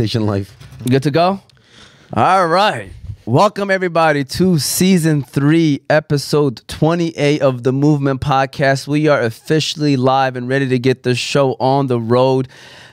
station life. Good to go? All right. Welcome, everybody, to Season 3, Episode 28 of the Movement Podcast. We are officially live and ready to get the show on the road.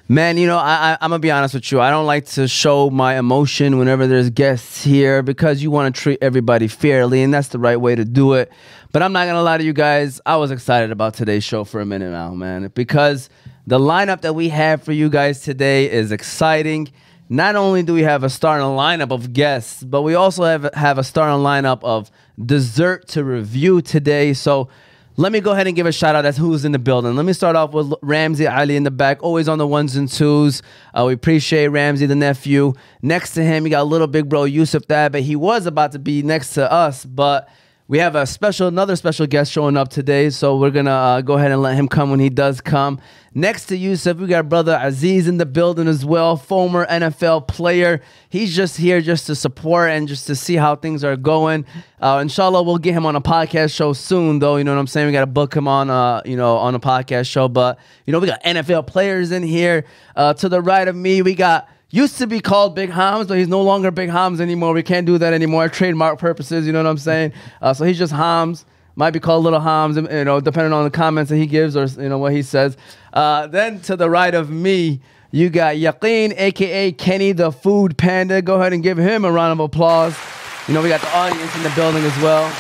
Man, you know, I'm going to be honest with you. I don't like to show my emotion whenever there's guests here because you want to treat everybody fairly, and that's the right way to do it. But I'm not going to lie to you guys. I was excited about today's show for a minute now, man, because the lineup that we have for you guys today is exciting. Not only do we have a starting lineup of guests, but we also have a starting lineup of dessert to review today. So let me go ahead and give a shout out as who's in the building. Let me start off with Ramzi Ali in the back, always on the ones and twos. We appreciate Ramzi, the nephew. Next to him, you got little big bro Yusuf Thabi. He was about to be next to us, but we have another special guest showing up today. So we're going to go ahead and let him come when he does come. Next to Yusuf, we got brother Aziz in the building as well, former NFL player. He's just here just to support and just to see how things are going. Inshallah, we'll get him on a podcast show soon, though. You know what I'm saying? We got to book him on, on a podcast show. But, you know, we got NFL players in here. To the right of me, we got used to be called Big Hamz, but he's no longer Big Hamz anymore. We can't do that anymore. Trademark purposes, you know what I'm saying? So he's just Hamz. Might be called Little Hamz, you know, depending on the comments that he gives or, you know, what he says. Then to the right of me, you got Yaqeen, a.k.a. Kenny the Food Panda. Go ahead and give him a round of applause. You know, we got the audience in the building as well.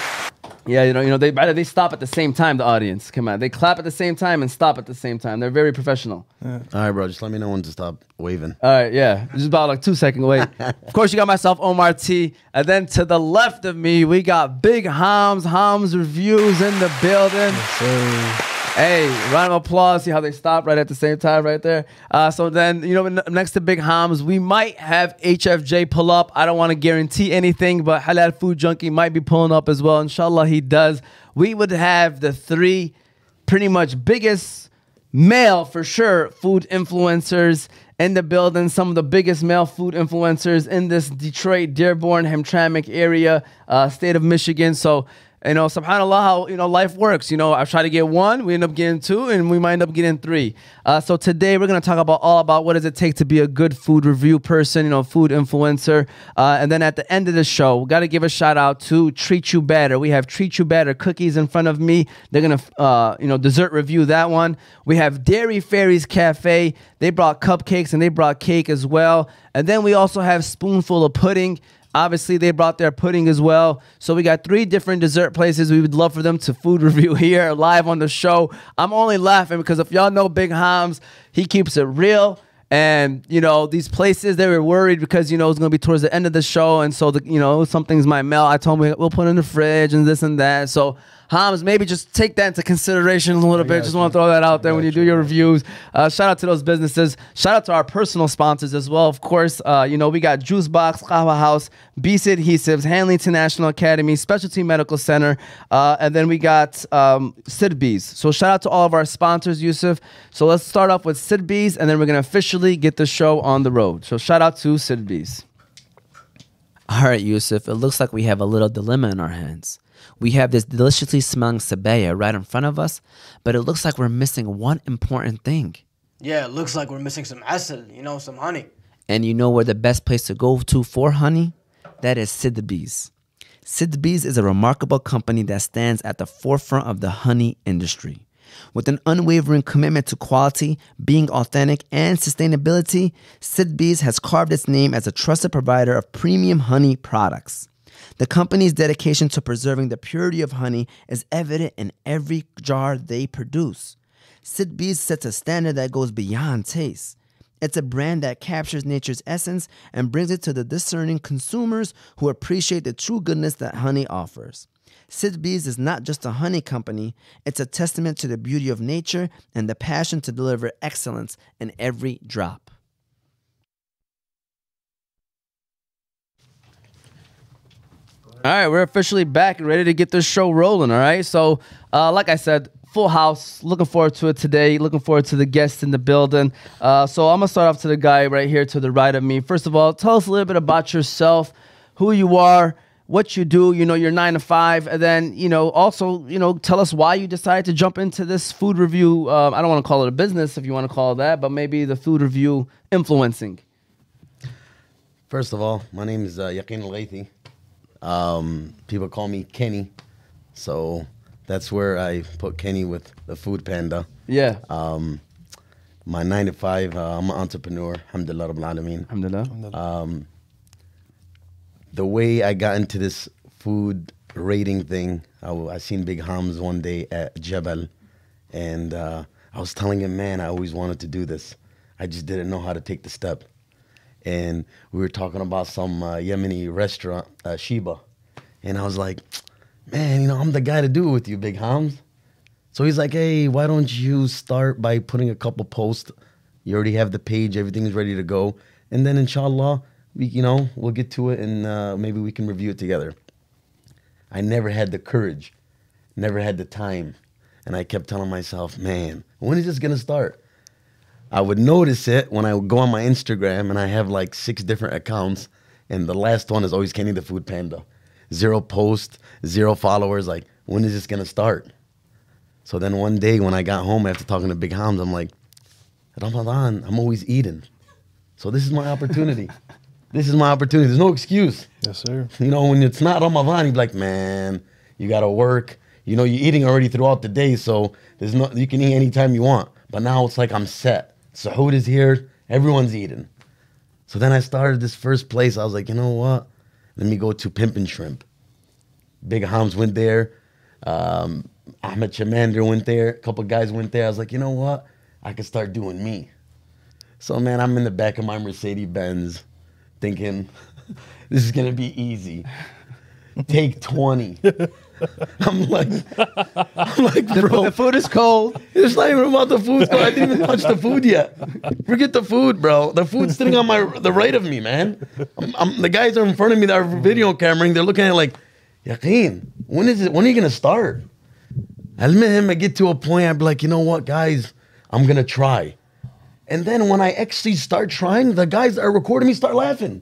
Yeah, you know, they stop at the same time, the audience. Come on. They clap at the same time and stop at the same time. They're very professional. Yeah. All right, bro. Just let me know when to stop waving. All right, yeah. Just about like 2 second wait. Of course, you got myself, Omar T. And then to the left of me, we got Big Hamz. Hamz Reviews in the building. Yes, hey, round of applause. See how they stop right at the same time right there. So then, you know, next to Big Hamz, we might have HFJ pull up. I don't want to guarantee anything, but Halal Food Junkie might be pulling up as well. Inshallah, he does. We would have the three pretty much biggest male, for sure, food influencers in the building. Some of the biggest male food influencers in this Detroit, Dearborn, Hamtramck area, state of Michigan. So, you know, subhanAllah, how, you know, life works. You know, I try to get one, we end up getting two, and we might end up getting three. So today we're going to talk about what does it take to be a good food review person, you know, food influencer. And then at the end of the show, we got to give a shout out to Treat You Batter. We have Treat You Batter cookies in front of me. They're going to, dessert review that one. We have Dairy Fairies Cafe. They brought cupcakes and they brought cake as well. And then we also have Spoonful of Pudding. Obviously, they brought their pudding as well. So we got three different dessert places. We would love for them to food review here live on the show. I'm only laughing because if y'all know Big Hamz, he keeps it real. And, you know, these places, they were worried because, you know, it's going to be towards the end of the show. And so, you know, some things might melt. I told him we'll put it in the fridge and this and that. So, Hamz, maybe just take that into consideration a little bit. Just want to throw that out there when you do your reviews. Shout out to those businesses. Shout out to our personal sponsors as well. Of course, you know, we got Juice Box, Qahwah House, BC Adhesives, Hanley International Academy, Specialty Medical Center. And then we got Sidr Bees. So, shout out to all of our sponsors, Yusuf. So, let's start off with Sidr Bees, and then we're going to officially get the show on the road. So shout out to Sidr Bees. All right, Yusuf, it looks like we have a little dilemma in our hands. We have this deliciously smelling sabaya right in front of us, but it looks like we're missing one important thing. Yeah, it looks like we're missing some asal, you know, some honey. And you know where the best place to go to for honey? That is Sidr Bees. Sidr Bees is a remarkable company that stands at the forefront of the honey industry. With an unwavering commitment to quality, being authentic, and sustainability, Sidr Bees has carved its name as a trusted provider of premium honey products. The company's dedication to preserving the purity of honey is evident in every jar they produce. Sidr Bees sets a standard that goes beyond taste. It's a brand that captures nature's essence and brings it to the discerning consumers who appreciate the true goodness that honey offers. Sidr Bees is not just a honey company, it's a testament to the beauty of nature and the passion to deliver excellence in every drop. All right, we're officially back and ready to get this show rolling, all right? So, like I said, full house. Looking forward to it today. Looking forward to the guests in the building. So I'm going to start off to the guy right here to the right of me. First of all, tell us a little bit about yourself, who you are, what you do, you know, your 9 to 5, and then, you know, also, you know, tell us why you decided to jump into this food review. I don't want to call it a business if you want to call it that, but maybe the food review influencing. First of all, my name is Yaqeen Al-Ghaithi. People call me Kenny, so that's where I put Kenny with the Food Panda. Yeah. My 9 to 5, I'm an entrepreneur. Alhamdulillah Rabbil Alameen. Alhamdulillah. The way I got into this food rating thing, I seen Big Hamz one day at Jabal, and I was telling him, man, I always wanted to do this. I just didn't know how to take the step. And we were talking about some Yemeni restaurant, Sheba. And I was like, man, you know, I'm the guy to do it with you, Big Hamz. So he's like, hey, why don't you start by putting a couple posts? You already have the page. Everything's ready to go. And then, inshallah, we'll get to it, and maybe we can review it together. I never had the courage, never had the time. And I kept telling myself, man, when is this going to start? I would notice it when I would go on my Instagram, and I have like 6 different accounts, and the last one is always Kenny the Food Panda. 0 posts, 0 followers. Like, when is this going to start? So then one day when I got home after talking to Big Hamz, I'm like, Ramadan, I'm always eating. So this is my opportunity. This is my opportunity. There's no excuse. Yes, sir. You know, when it's not Ramadan, you're like, man, you got to work. You know, you're eating already throughout the day, so there's no, you can eat anytime you want. But now it's like I'm set. Sahood is here. Everyone's eating. So then I started this first place. I was like, you know what? Let me go to Pimpin' Shrimp. Big Hamz went there. Ahmed Chamander went there. A couple guys went there. I was like, you know what? I could start doing me. So, man, I'm in the back of my Mercedes-Benz, thinking, this is going to be easy. Take 20. I'm like, bro, the food is cold. It's not even about the food. I didn't even touch the food yet. Forget the food, bro. The food's sitting on the right of me, man. The guys are in front of me that are video cameraing. They're looking at it like, Yaqeen, when are you going to start? I get to a point, I'd be like, you know what, guys, I'm going to try. And then when I actually start trying, the guys that are recording me start laughing.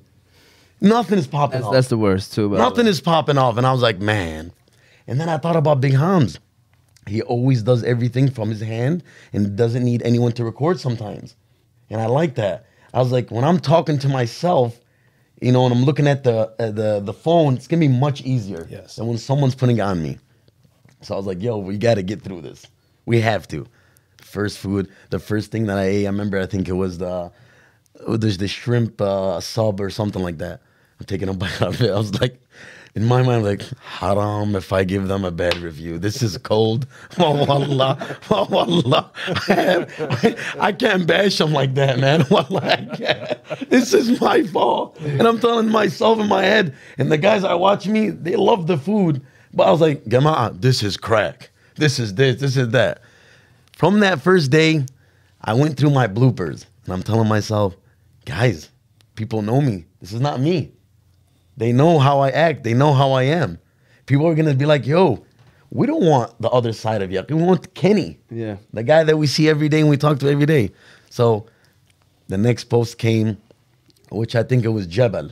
Nothing is popping off. That's the worst, too. Nothing is popping off. And I was like, man. And then I thought about Big Hamz. He always does everything from his hand and doesn't need anyone to record sometimes. And I like that. I was like, when I'm talking to myself, you know, and I'm looking at the phone, it's going to be much easier than when someone's putting it on me. So I was like, yo, we got to get through this. We have to. First food, the first thing that I ate, I remember, I think it was the shrimp sub or something like that. I'm taking a bite out of it. I was like, in my mind, like, haram if I give them a bad review. This is cold. Wallah, wallah. I can't bash them like that, man. Wallah, I can't. This is my fault. And I'm telling myself in my head, and the guys that watch me, they love the food. But I was like, Gama'ah, this is crack. This is this, this is that. From that first day, I went through my bloopers. And I'm telling myself, guys, people know me. This is not me. They know how I act. They know how I am. People are going to be like, yo, we don't want the other side of Yaqeen. We want Kenny, the guy that we see every day and we talk to every day. So the next post came, which I think it was Jabal.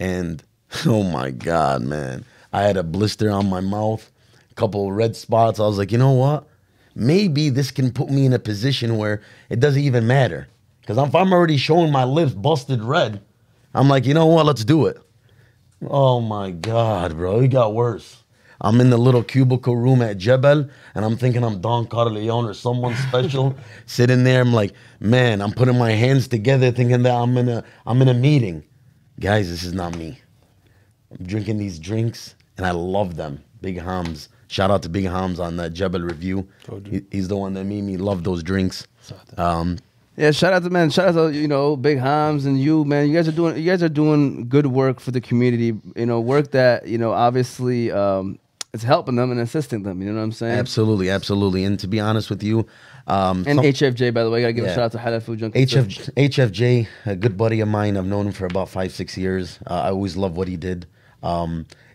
And oh, my God, man. I had a blister on my mouth, a couple of red spots. I was like, you know what? Maybe this can put me in a position where it doesn't even matter. Because if I'm already showing my lips busted red, I'm like, you know what? Let's do it. Oh, my God, bro. It got worse. I'm in the little cubicle room at Jabal, and I'm thinking I'm Don Corleone or someone special. Sitting there, I'm like, man, I'm putting my hands together thinking that I'm in a meeting. Guys, this is not me. I'm drinking these drinks, and I love them. Big Hamz. Shout out to Big Hamz on that Jabal review. He's the one that made me love those drinks. Yeah, shout out to Big Hamz and you, man. You guys are doing good work for the community. You know, work that, you know, obviously it's helping them and assisting them. You know what I'm saying? Absolutely, absolutely. And to be honest with you, and HFJ, by the way, I gotta give a shout out to Halal Food Junkie. HFJ, a good buddy of mine. I've known him for about 5-6 years. I always loved what he did.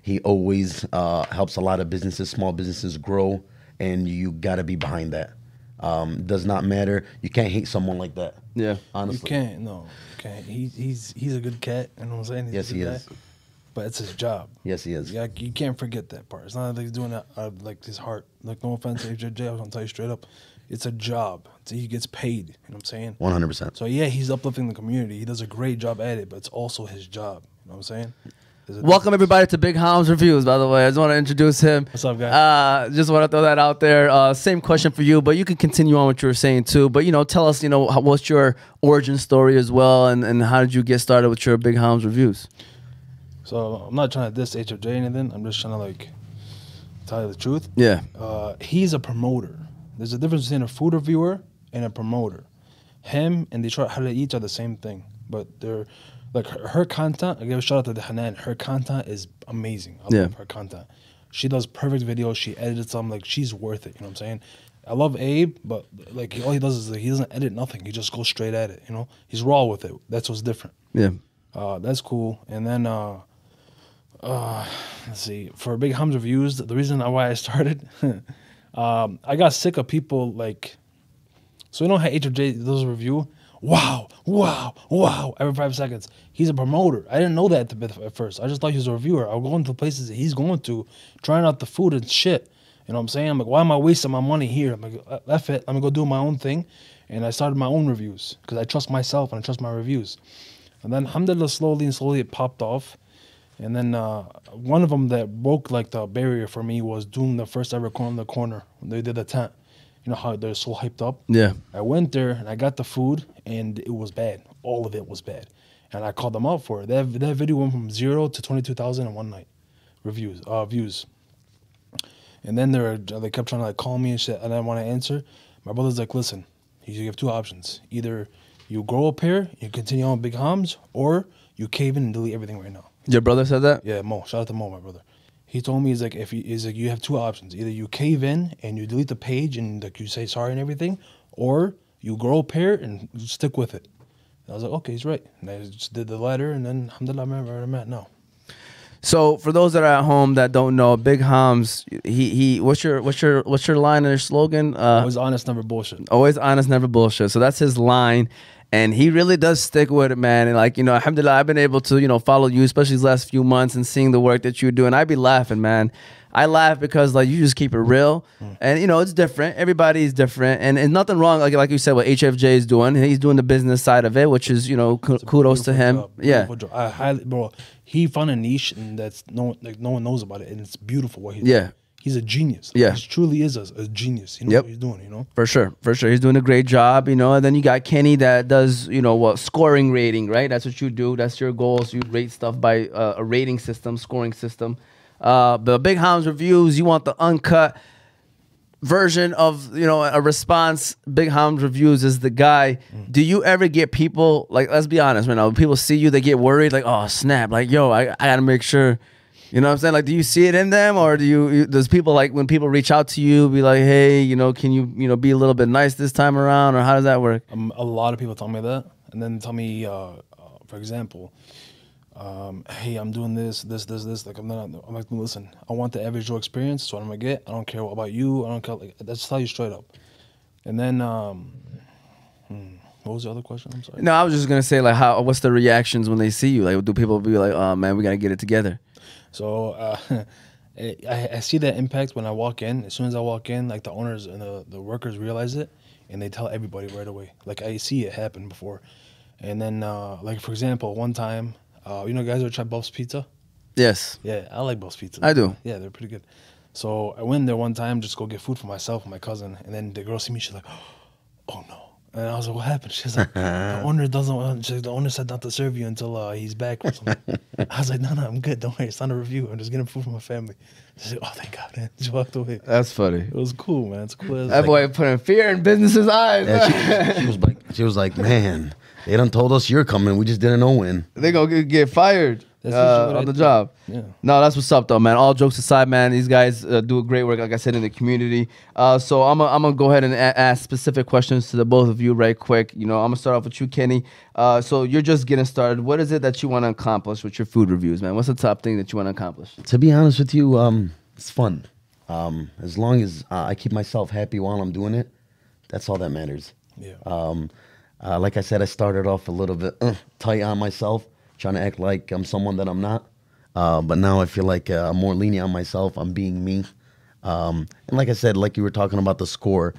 He always helps a lot of businesses, small businesses grow, and you gotta be behind that. Does not matter. You can't hate someone like that. Yeah, honestly, you can't. No, you can't. He's a good cat. You know what I'm saying? Yes, he is. But it's his job. Yes, he is. You can't forget that part. It's not like he's doing that out of like his heart. Like, no offense, HJJ, I'm gonna tell you straight up. It's a job. So he gets paid. You know what I'm saying? 100%. So, yeah, he's uplifting the community. He does a great job at it, but it's also his job. You know what I'm saying? Welcome, everybody, to Big Hamz Reviews, by the way. I just want to introduce him. What's up, guys? Just want to throw that out there. Same question for you, but you can continue on what you were saying, too. But, you know, tell us, you know, what's your origin story as well, and how did you get started with your Big Hamz Reviews? So, I'm not trying to diss HFJ or anything. I'm just trying to, like, tell you the truth. Yeah. He's a promoter. There's a difference between a food reviewer and a promoter. Him and Detroit Halal Eats are the same thing, but they're... Like, her content, I give a shout out to Hanan. Her content is amazing. I love her content. She does perfect videos. She edits them. Like, she's worth it. You know what I'm saying? I love Abe, but, like, all he does is, like, he doesn't edit nothing. He just goes straight at it, you know? He's raw with it. That's what's different. Yeah. That's cool. And then, let's see. For Big Hamz Reviews, the reason why I started, I got sick of people, like, so you know how HFJ does a review? Wow, wow, wow, every 5 seconds. He's a promoter. I didn't know that at first. I just thought he was a reviewer. I would go into places that he's going to, trying out the food and shit. You know what I'm saying? I'm like, why am I wasting my money here? I'm like, F it. I'm going to go do my own thing. And I started my own reviews because I trust myself and I trust my reviews. And then, alhamdulillah, slowly and slowly it popped off. And then one of them that broke, like, the barrier for me was doing the first ever Corn on the Corner. They did a tent. You know how they're so hyped up? Yeah. I went there and I got the food and it was bad. All of it was bad. And I called them out for it. That video went from 0 to 22,000 in one night. Views. And then they kept trying to, like, call me and shit. And I didn't want to answer. My brother's like, listen, you have two options. Either you grow up here, you continue on Big Hamz, or you cave in and delete everything right now. Your brother said that? Yeah, Mo. Shout out to Mo, my brother. He told me, he's like, you have two options. Either you cave in and you delete the page and, like, you say sorry and everything, or you grow a pair and stick with it. And I was like, okay, he's right. And I just did the latter, and then alhamdulillah, I'm where I'm at now. So for those that are at home that don't know, Big Hamz, he what's your line and your slogan? Always honest, never bullshit. Always honest, never bullshit. So that's his line. And he really does stick with it, man. And, like, you know, alhamdulillah, I've been able to, you know, follow you, especially these last few months, and seeing the work that you do. And I be laughing, man. I laugh because, like, you just keep it real. And, you know, it's different. Everybody's different. And there's nothing wrong, like you said, what HFJ is doing. He's doing the business side of it, which is, you know, kudos to him. Job. Yeah. I highly, bro, he found a niche and that's no one knows about it. And it's beautiful what he's doing. He's a genius. Yeah. He truly is a genius. He knows what he's doing, you know? For sure. For sure. He's doing a great job, you know? And then you got Kenny that does, you know, what, scoring rating, right? That's what you do. That's your goals. You rate stuff by a rating system, scoring system. The Big Hamz Reviews, you want the uncut version of, you know, a response. Big Hamz Reviews is the guy. Do you ever get people, like, let's be honest right now, when people see you, they get worried, like, oh, snap. Like, yo, I got to make sure... You know what I'm saying? Like, do you see it in them, or do you? Does people, like, when people reach out to you, be like, "Hey, you know, can you, you know, be a little bit nice this time around," or how does that work? A lot of people tell me that, and then tell me, for example, "Hey, I'm doing this." Like, I'm like, listen, I want the average Joe experience. So what I'm gonna get. I don't care about you. I don't care. Like, that's tell you straight up. And then, what was the other question? I'm sorry. No, I was just gonna say, like, how? What's the reactions when they see you? Like, do people be like, "Oh man, we gotta get it together"? So I see that impact when I walk in. As soon as I walk in, like, the owners and the workers realize it, and they tell everybody right away. Like, I see it happen before. And then, like, for example, one time, you know, guys ever tried Buff's Pizza? Yes. Yeah, I like Buff's Pizza. I do. Yeah, they're pretty good. So I went there one time, just go get food for myself and my cousin, and then the girl see me, she's like, oh, no. And I was like, what happened? She's like, the owner doesn't want, she's like, the owner said not to serve you until he's back or something. I was like, no, I'm good. Don't worry. It's not a review. I'm just getting food for my family. She's like, oh, thank God, man. She walked away. That's funny. It was cool, man. It's cool. That boy putting fear in business's eyes. Yeah, she was like, man, they done told us you're coming. We just didn't know when. They gonna get fired. That's on the job. Yeah. No, that's what's up, though, man. All jokes aside, man, these guys do great work, like I said, in the community. So I'm gonna go ahead and ask specific questions to the both of you right quick. You know, I'm gonna start off with you, Kenny. So you're just getting started. What is it that you want to accomplish with your food reviews, man? What's the top thing that you want to accomplish? To be honest with you, it's fun. As long as I keep myself happy while I'm doing it, that's all that matters. Yeah. Like I said, I started off a little bit tight on myself, trying to act like I'm someone that I'm not. But now I feel like I'm more lenient on myself. I'm being me. And like I said, like you were talking about the score,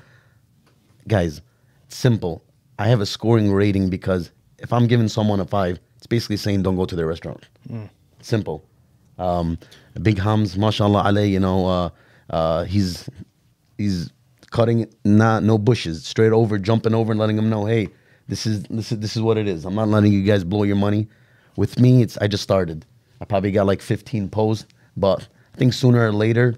guys, it's simple. I have a scoring rating because if I'm giving someone a 5, it's basically saying don't go to their restaurant. Mm. Simple. Big Hamz, mashallah Ali, you know, he's cutting no bushes, straight over, jumping over, and letting them know, hey, this is what it is. I'm not letting you guys blow your money. With me, I just started. I probably got like 15 posts, but I think sooner or later,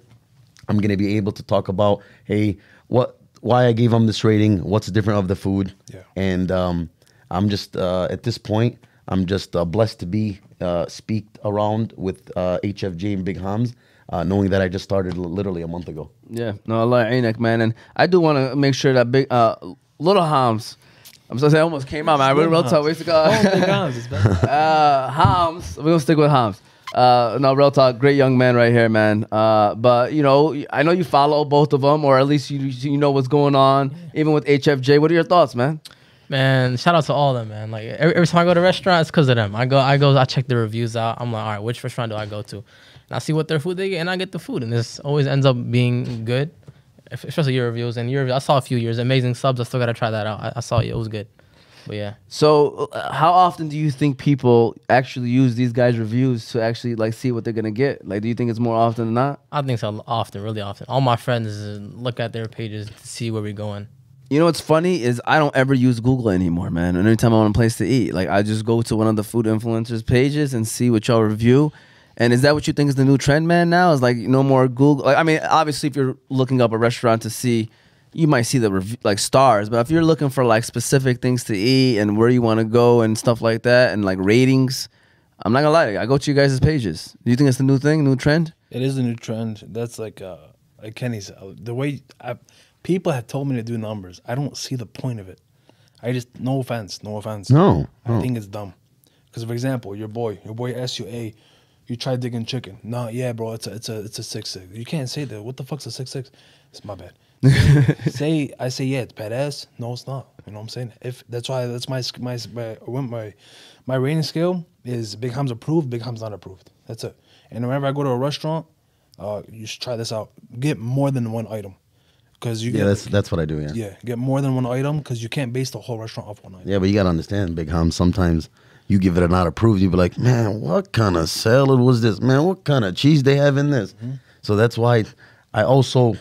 I'm gonna be able to talk about, hey, why I gave them this rating, what's different of the food, yeah. And I'm just at this point, I'm just blessed to be speak around with HFJ and Big Hamz. Knowing that I just started literally a month ago. Yeah, no, Allah Ainak, man. And I do want to make sure that little Hamz, I'm sorry, I almost came out, man. I really real talk. Ways to go. Hamz, we're going to stick with Hamz. No, real talk, great young man right here, man. But, you know, I know you follow both of them, or at least you know what's going on, even with HFJ. What are your thoughts, man? Man, shout out to all of them, man. Like, every time I go to restaurants, it's because of them. I check the reviews out. I'm like, all right, which restaurant do I go to? I see what their food they get, and I get the food, and this always ends up being good, especially your reviews. And your reviews, I saw a few years, amazing subs. I still gotta try that out. I saw it; it was good. But yeah. So, how often do you think people actually use these guys' reviews to actually like see what they're gonna get? Like, do you think it's more often than not? I think so, often, really often. All my friends look at their pages to see where we're going. You know what's funny is I don't ever use Google anymore, man. And every time I want a place to eat, like I just go to one of the food influencers' pages and see what y'all review. And is that what you think is the new trend, man, now? Is like no more Google? Like, I mean, obviously, if you're looking up a restaurant to see, you might see the review, like stars. But if you're looking for like specific things to eat and where you want to go and stuff like that and like ratings, I'm not going to lie to you. I go to you guys' pages. Do you think it's the new thing, new trend? It is the new trend. That's like Kenny's. The way people have told me to do numbers, I don't see the point of it. I just, no offense, no offense. No. I think it's dumb. Because, for example, your boy asks you, hey, you try digging chicken. No, yeah, bro, it's a 6.6. You can't say that. What the fuck's a 6.6? It's my bad. I say yeah, it's badass. No, it's not. You know what I'm saying? If that's why that's my rating scale is Big Hamz approved, Big Hamz not approved. That's it. And whenever I go to a restaurant, you should try this out. Get more than one item. That's what I do, yeah. Yeah, get more than one item because you can't base the whole restaurant off one item. Yeah, but you gotta understand, Big Hamz, sometimes you give it a not approved, you'd be like, man, what kind of salad was this? Man, what kind of cheese they have in this? Mm-hmm. So that's why I also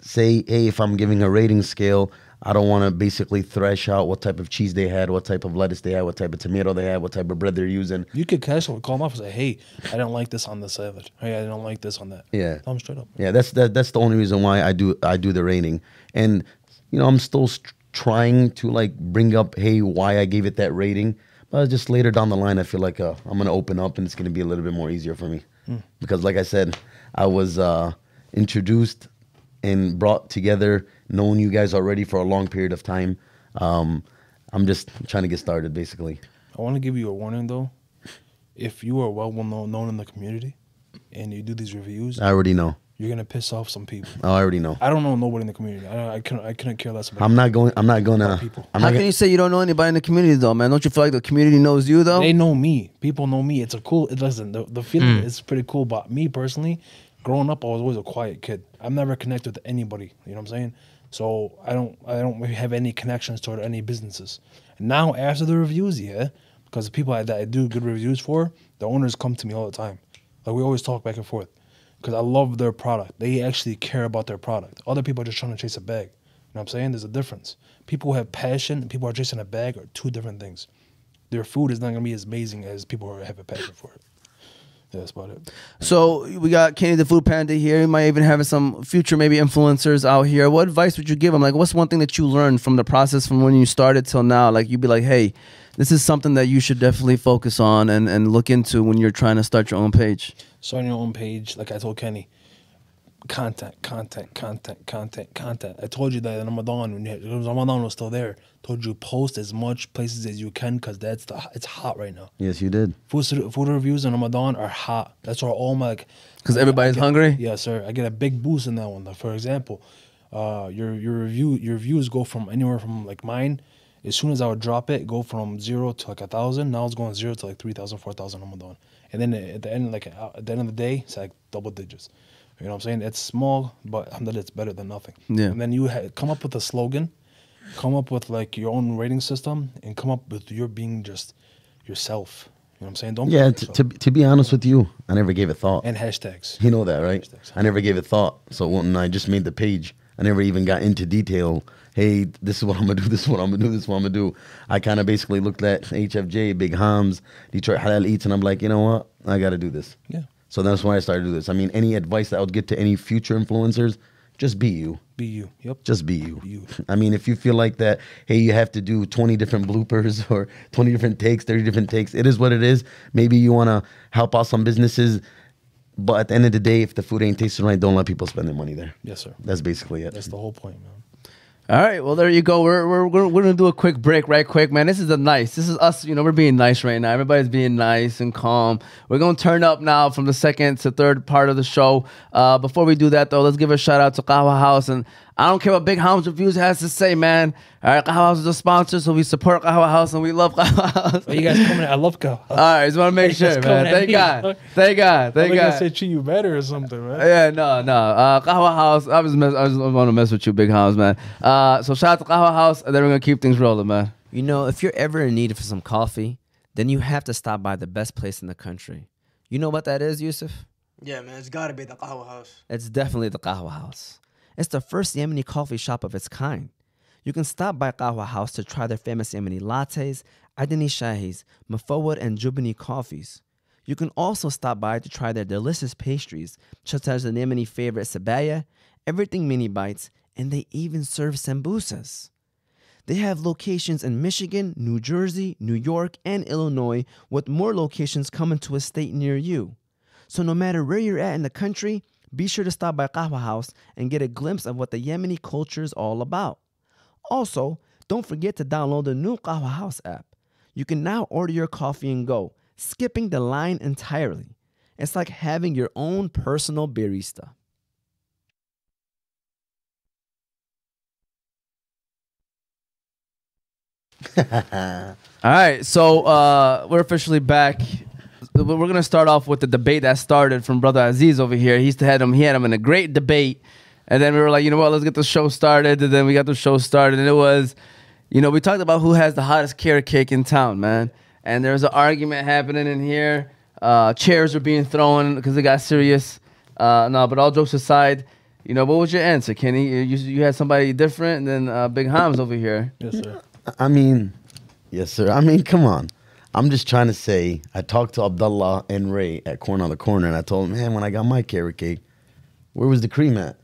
say, hey, if I'm giving a rating scale, I don't want to basically thresh out what type of cheese they had, what type of lettuce they had, what type of tomato they had, what type of bread they're using. You could casually call them up and say, hey, I don't like this on the salad. Hey, I don't like this on that. Yeah. I'm straight up. Yeah, that's the only reason why I do the rating. And, you know, I'm still trying to, like, bring up, hey, why I gave it that rating. Just later down the line, I feel like I'm going to open up and it's going to be a little bit more easier for me. Mm. Because like I said, I was introduced and brought together, knowing you guys already for a long period of time. I'm just trying to get started, basically. I want to give you a warning, though. If you are well known in the community and you do these reviews... I already know. You're going to piss off some people. Oh, I already know. I don't know nobody in the community. I couldn't care less about people. How can you say you don't know anybody in the community, though, man? Don't you feel like the community knows you, though? They know me. People know me. It's a cool... Listen, the feeling is pretty cool, but me, personally, growing up, I was always a quiet kid. I've never connected with anybody. You know what I'm saying? So I don't have any connections toward any businesses. Now, after the reviews, yeah, because the people that I do good reviews for, the owners come to me all the time. Like, we always talk back and forth. Because I love their product. They actually care about their product. Other people are just trying to chase a bag. You know what I'm saying? There's a difference. People who have passion and people who are chasing a bag are two different things. Their food is not going to be as amazing as people who have a passion for it. Yeah, that's about it. So we got Kenny the Food Panda here. You might even have some future maybe influencers out here. What advice would you give them? Like, what's one thing that you learned from the process from when you started till now? Like, you'd be like, hey, this is something that you should definitely focus on and look into when you're trying to start your own page. Starting your own page, like I told Kenny, content. I told you that in Ramadan, when Ramadan was still there, I told you post as much places as you can because it's hot right now. Yes, you did. Food reviews in Ramadan are hot. That's why all my... Because everybody's hungry? Yeah, sir. I get a big boost in that one. Like, for example, your reviews go from anywhere from like mine... As soon as I would drop it, go from 0 to like 1,000. Now it's going 0 to like 3,000, 4,000 Ramadan. And then at the end of the day, it's like double digits. You know what I'm saying? It's small, but alhamdulillah, it's better than nothing. Yeah. And then you come up with a slogan come up with like your own rating system and come up with your being just yourself. You know what I'm saying? Don't yeah, to be honest with you, I never gave it thought. And hashtags. You know that, right? Hashtags. I never gave it thought. So when I just made the page, I never even got into detail. Hey, this is what I'm going to do, this is what I'm going to do, this is what I'm going to do. I kind of basically looked at HFJ, Big Hamz, Detroit Halal Eats, and I'm like, you know what? I got to do this. Yeah. So that's why I started to do this. I mean, any advice that I would get to any future influencers, just be you. Be you. Yep. Just be you. Be you. I mean, if you feel like that, hey, you have to do 20 different bloopers or 20 different takes, 30 different takes, it is what it is. Maybe you want to help out some businesses. But at the end of the day, if the food ain't tasting right, don't let people spend their money there. Yes, sir. That's basically it. That's the whole point, man. All right, well, there you go. We're going to do a quick break right quick, man. This is this is us. You know, we're being nice right now. Everybody's being nice and calm. We're going to turn up now from the second to third part of the show. Before we do that, though, let's give a shout-out to Qahwah House. And I don't care what Big Hamz Reviews has to say, man. All right, Qahwah House is a sponsor, so we support Qahwah House, and we love Qahwah House. Well, you guys coming at, I love Qahwah House. All right, just want to make sure, man. Thank God. Thank God. Thank God. I said Treat You Better or something, man. Yeah, no. Qahwah House, I just want to mess with you, Big Hamz, man. So shout out to Qahwah House, and then we're going to keep things rolling, man. You know, if you're ever in need for some coffee, then you have to stop by the best place in the country. You know what that is, Yusuf? Yeah, man, it's got to be the Qahwah House. It's definitely the Qahwah House. It's the first Yemeni coffee shop of its kind. You can stop by Qahwah House to try their famous Yemeni lattes, Adani Shahis, Mafawad, and Jubani coffees. You can also stop by to try their delicious pastries, such as the Yemeni favorite sabaya, everything mini bites, and they even serve sambusas. They have locations in Michigan, New Jersey, New York, and Illinois, with more locations coming to a state near you. So no matter where you're at in the country, be sure to stop by Qahwah House and get a glimpse of what the Yemeni culture is all about. Also, don't forget to download the new Qahwah House app. You can now order your coffee and go, skipping the line entirely. It's like having your own personal barista. All right, so we're officially back. We're going to start off with the debate that started from Brother Aziz over here. He had him in a great debate. And then we were like, you know what, let's get the show started. And then we got the show started. And it was, you know, we talked about who has the hottest carrot cake in town, man. And there was an argument happening in here. Chairs were being thrown because it got serious. No, but all jokes aside, you know, what was your answer, Kenny? You had somebody different than Big Hamz over here. Yes, sir. I mean, come on. I'm just trying to say, I talked to Abdullah and Ray at Corn on the Corner, and I told them, man, when I got my carrot cake, where was the cream at?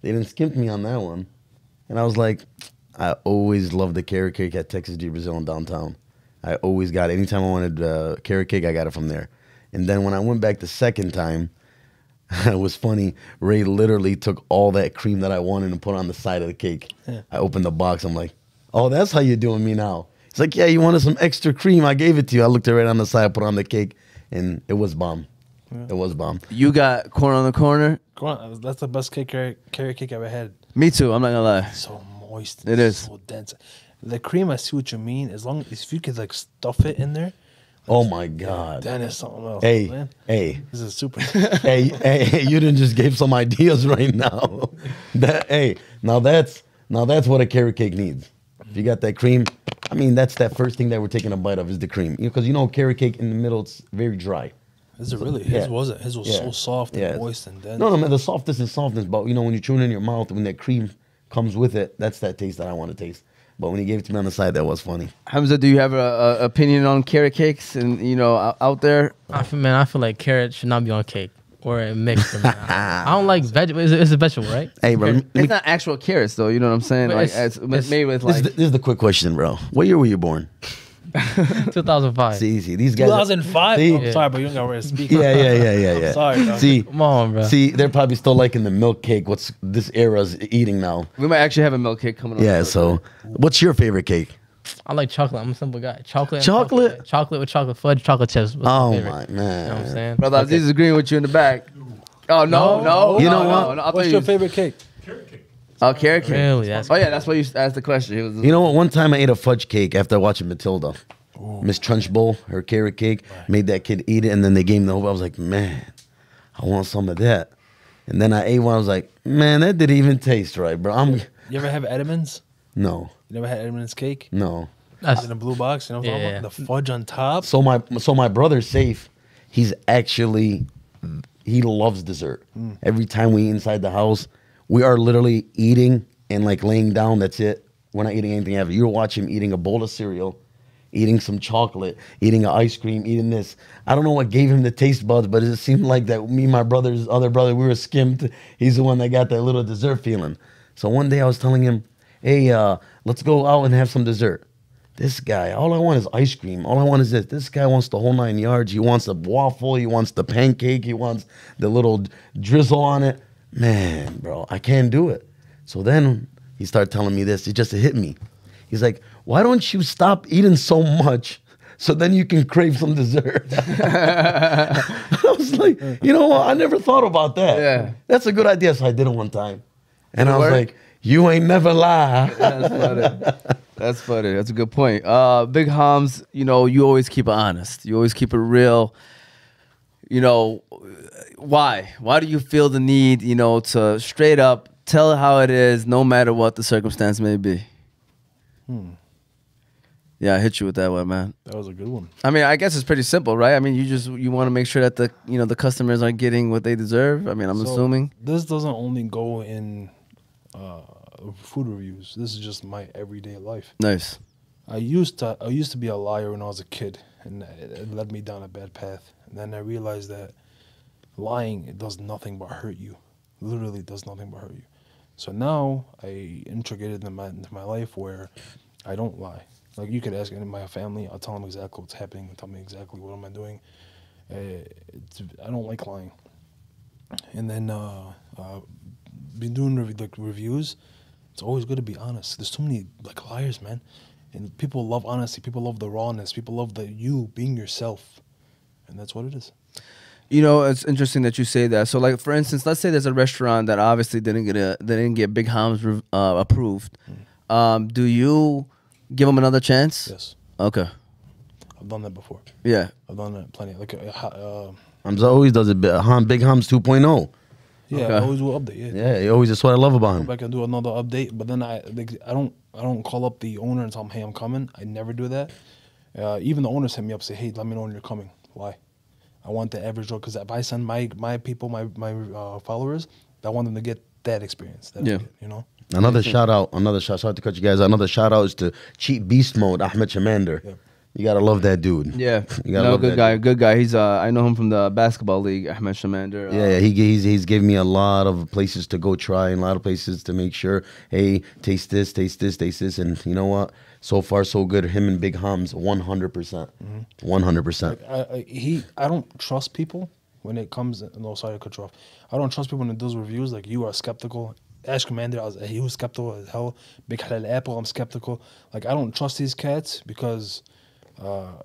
They didn't skimp me on that one. And I was like, I always loved the carrot cake at Texas G Brazil in downtown. I always got it. Anytime I wanted carrot cake, I got it from there. And then when I went back the second time, it was funny. Ray literally took all that cream that I wanted and put it on the side of the cake. Yeah. I opened the box. I'm like, oh, that's how you're doing me now. It's like, yeah, you wanted some extra cream. I gave it to you. I looked it right on the side, put on the cake, and it was bomb. Yeah. It was bomb. You got Corn on the Corner? That's the best carrot cake I've ever had. Me too. I'm not going to lie. It's so moist. It is. So dense. The cream, I see what you mean. As long as you could, like, stuff it in there. Oh, my God. That is something else. Hey, man. Hey. This is super. hey, you didn't just give some ideas right now. Now that's what a carrot cake needs. If you got that cream, I mean, that's that first thing that we're taking a bite of is the cream. Because you know carrot cake in the middle, it's very dry. Is it really? Yeah. His wasn't. His was so soft and moist and dense. No, man, the softness. But, you know, when you chew it in your mouth, when that cream comes with it, that's that taste that I want to taste. But when he gave it to me on the side, that was funny. Hamza, do you have an opinion on carrot cakes and, you know, out there? I feel like carrot should not be on cake. Or it mixed them. I don't like vegetables. It's a vegetable, right? Hey, bro. It's not actual carrots, though. You know what I'm saying? Like, it's made with like. This is the quick question, bro. What year were you born? 2005. See, these guys. 2005. I'm sorry, but you don't got where to speak. Yeah. I'm sorry, bro. See, come on, bro. See, they're probably still liking the milk cake. What's this era's eating now? We might actually have a milk cake coming up. Yeah. So, what's your favorite cake? I like chocolate. I'm a simple guy. Chocolate with chocolate fudge, chocolate chips. Oh my man! You know what I'm saying, brother, Aziz is agreeing with you in the back. Oh no! You know what? What's your favorite cake? Carrot cake. Oh, carrot cake. Really? Oh yeah, that's why you asked the question. You know what? One time I ate a fudge cake after watching Matilda. Miss Trunchbull, her carrot cake, made that kid eat it, and then they gave him the whole. I was like, man, I want some of that. And then I ate one. I was like, man, that didn't even taste right, bro. You ever have Edamans? No. You never had Edmund's cake? No. In a blue box, you know, yeah. The fudge on top. So my brother's safe. He's actually, he loves dessert. Mm. Every time we inside the house, we are literally eating and like laying down. That's it. We're not eating anything after. You'll watch him eating a bowl of cereal, eating some chocolate, eating an ice cream, eating this. I don't know what gave him the taste buds, but it seemed like that me and my brother's other brother, we were skimmed. He's the one that got that little dessert feeling. So one day I was telling him, hey, let's go out and have some dessert. This guy, all I want is ice cream. All I want is this. This guy wants the whole 9 yards. He wants the waffle. He wants the pancake. He wants the little drizzle on it. Man, bro, I can't do it. So then he started telling me this. It just hit me. He's like, why don't you stop eating so much so then you can crave some dessert? I was like, you know what? I never thought about that. Yeah. That's a good idea. So I did it one time. And I was like, you ain't never lie. That's funny. That's funny. That's a good point. Big Hamz, you know, you always keep it honest. You always keep it real. You know, why? Why do you feel the need, you know, to straight up tell it how it is, no matter what the circumstance may be? Hmm. Yeah, I hit you with that one, man. That was a good one. I mean, I guess it's pretty simple, right? I mean, you want to make sure that the, you know, the customers are getting what they deserve. I mean, I'm assuming this doesn't only go in food reviews. This is just my everyday life. Nice. I used to be a liar when I was a kid, and it led me down a bad path. And then I realized that lying, it does nothing but hurt you. Literally does nothing but hurt you. So now I integrated them into my life where I don't lie. Like, you could ask any of my family, I'll tell them exactly what's happening, tell me exactly what am I doing. I don't like lying. And then been doing reviews. It's always good to be honest. There's too many like liars, man. And people love honesty. People love the rawness. People love the you being yourself. And that's what it is. You know, it's interesting that you say that. So, like, for instance, let's say there's a restaurant that obviously didn't get Big Hamz approved. Mm. Do you give them another chance? Yes. Okay. I've done that before. Yeah. I've done that plenty. Like, Hamz always does it. Big Hamz 2.0. Yeah, okay. I always will update. Yeah, yeah, always. That's what I love about him. I can do another update, but then I don't call up the owner and tell him, hey, I'm coming. I never do that. Even the owners hit me up, say, hey, let me know when you're coming. Why? I want the average, because if I send my people, my followers, I want them to get that experience. That yeah, you know. Another shout out. Sorry to cut you guys. Another shout out is to Cheat Beast Mode, Ahmed Chamander. Yeah. You gotta love that dude. Yeah, you gotta love good guy. Dude. Good guy. He's I know him from the basketball league, Ahmed Chamander. Yeah, he's given me a lot of places to go try and a lot of places to make sure. Hey, taste this, taste this, taste this, and you know what? So far, so good. Him and Big Hamz, 100%, 100%. I don't trust people when it comes. No, sorry to cut you off. I don't trust people when it does reviews. Like, you are skeptical. Ash Commander, he was skeptical as hell. Big Halal Apple, I'm skeptical. Like, I don't trust these cats because. People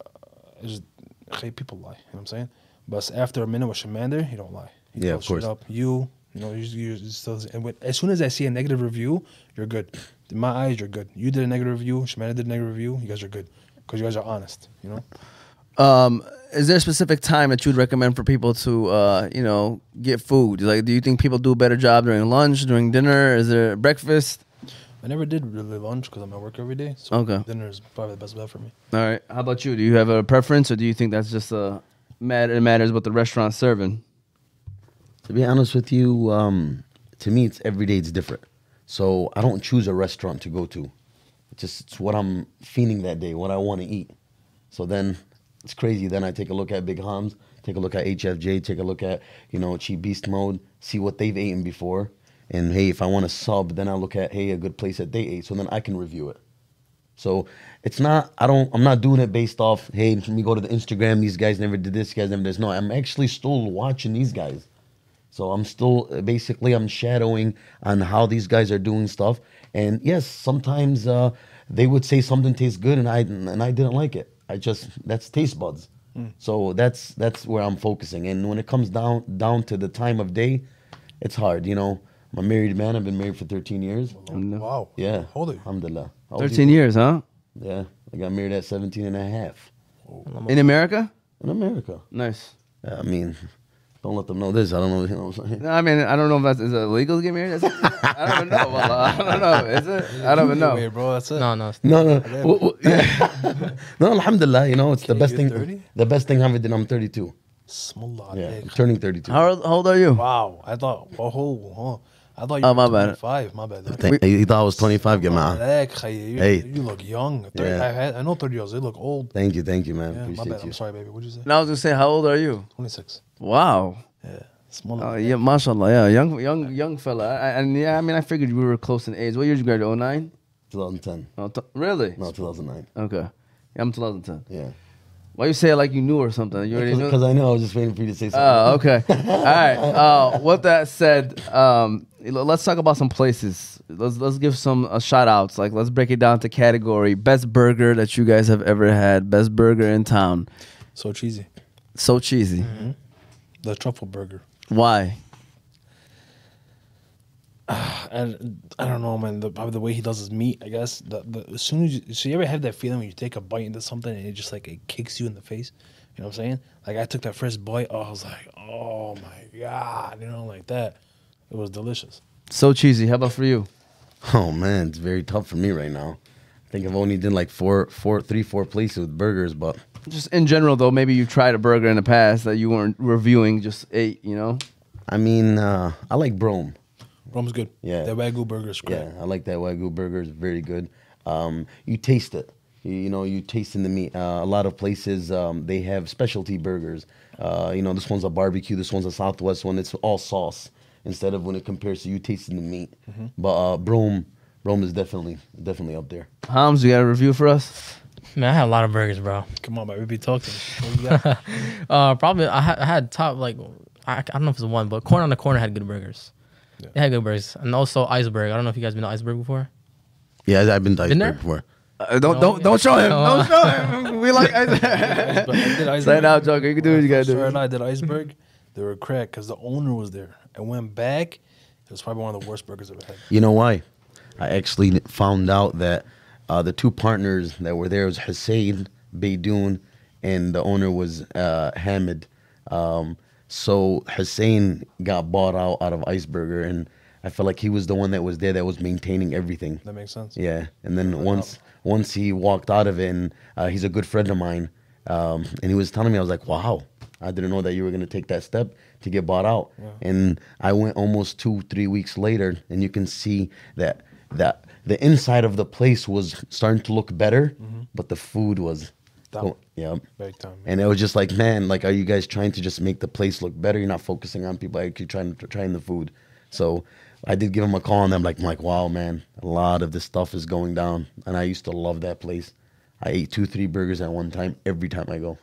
lie, you know what I'm saying? But after a minute with Chamander, he don't lie. He yeah, of course. Up. You know, as soon as I see a negative review, you're good. In my eyes, you're good. You did a negative review, Chamander did a negative review, you guys are good. Because you guys are honest, you know? Is there a specific time that you'd recommend for people to, you know, get food? Like, do you think people do a better job during lunch, during dinner? Is there breakfast? I never did really lunch because I'm at work every day. So okay. Dinner is probably the best bet for me. All right. How about you? Do you have a preference, or do you think that's just it matters what the restaurant's serving? To be honest with you, to me, it's every day it's different. So I don't choose a restaurant to go to. It's what I'm feeling that day, what I want to eat. So then it's crazy. Then I take a look at Big Hamz, take a look at HFJ, take a look at, you know, Cheap Beast Mode, see what they've eaten before. And, hey, if I want to sub, then I look at, hey, a good place that they ate, so then I can review it. So it's not, I'm not doing it based off, hey, let me go to the Instagram, these guys never did this, these guys never did this. No, I'm actually still watching these guys. So I'm still, basically, I'm shadowing on how these guys are doing stuff. And, yes, sometimes they would say something tastes good, and I didn't like it. That's taste buds. Mm. So that's where I'm focusing. And when it comes down to the time of day, it's hard, you know. I'm a married man. I've been married for 13 years. Wow. Yeah. How old are you? Alhamdulillah. 13 years, huh? Yeah. I got married at 17 and a half. In America? In America. Nice. Yeah, I mean, Don't let them know this. I don't know. You know what I'm saying? No, I mean, I don't know if that's is it illegal to get married. I don't know. I don't know. Is it? I don't even know. Married, bro. That's it. No, no, no, no. Yeah. No, alhamdulillah. You know, it's the best thing. 30? The best thing I've done. I'm 32. Smullah. Yeah, I'm turning 32. How old are you? Wow, I thought. Oh, I thought you were 25. My bad. He thought I was 25. Hey, you look young. 30, yeah. I know 30 years old. They look old. Thank you, man. Yeah, appreciate my bad. You. I'm sorry, baby. What did you say? No, I was gonna say, how old are you? 26. Wow. Yeah. Small. Yeah, mashallah. Yeah, young fella. And yeah, I mean, I figured we were close in age. What year did you graduate? 09. 2010. Oh, really? No, 2009. Okay. Yeah, I'm 2010. Yeah. Why you say it like you knew or something? You already knew? Because I know. I was just waiting for you to say something. Oh, okay. All right. With that said, let's talk about some places. Let's give some shout outs. Like, let's break it down to category. Best burger that you guys have ever had. Best burger in town. So cheesy. So cheesy. Mm-hmm. The truffle burger. Why? And I don't know, man. Probably the way he does his meat, I guess. As soon as you, so you ever have that feeling when you take a bite into something and it just like it kicks you in the face? You know what I'm saying? Like I took that first bite, oh, I was like, oh my god, you know, like that. It was delicious. So cheesy. How about for you? Oh man, it's very tough for me right now. I think I've only done like three, four places with burgers, but just in general though, maybe you tried a burger in the past that you weren't reviewing, just ate, you know? I mean, I like Brome. Brome's good. Yeah. That Wagyu burger is great. Yeah, I like that Wagyu burger. It's very good. You taste it. You know, you taste in the meat. A lot of places, they have specialty burgers. You know, this one's a barbecue. This one's a Southwest one. It's all sauce instead of when it compares to you tasting the meat. Mm-hmm. But Brome is definitely up there. Hamz, you got a review for us? Man, I had a lot of burgers, bro. Come on, man. We be talking. Probably, I had top, like, I don't know if it's one, but Corn on the Corner had good burgers. Yeah. They had good burgers. And also Iceberg. I don't know if you guys been to Iceberg before. Yeah, I've been to Iceberg before. Don't show him. Don't show him. We like Iceberg. Stand out, Joker. You can do what you got to do. Sure, and I did Iceberg. They were cracked because the owner was there. I went back. It was probably one of the worst burgers I've ever had. You know why? I actually found out that the two partners that were there was Hussein Beydoun, and the owner was Hamid. So Hussein got bought out of Iceberger, and I felt like he was the one that was there that was maintaining everything. That makes sense. Yeah, and then once he walked out of it, and he's a good friend of mine, and he was telling me, I was like, wow, I didn't know that you were going to take that step to get bought out. Yeah. And I went almost 2-3 weeks later, and you can see that the inside of the place was starting to look better, but the food was, yeah, big time. And it was just like, man, like, are you guys trying to just make the place look better? You're not focusing on people, actually trying the food. So I did give him a call, and I'm like, wow, man, a lot of this stuff is going down, and I used to love that place. I ate 2-3 burgers at one time every time I go.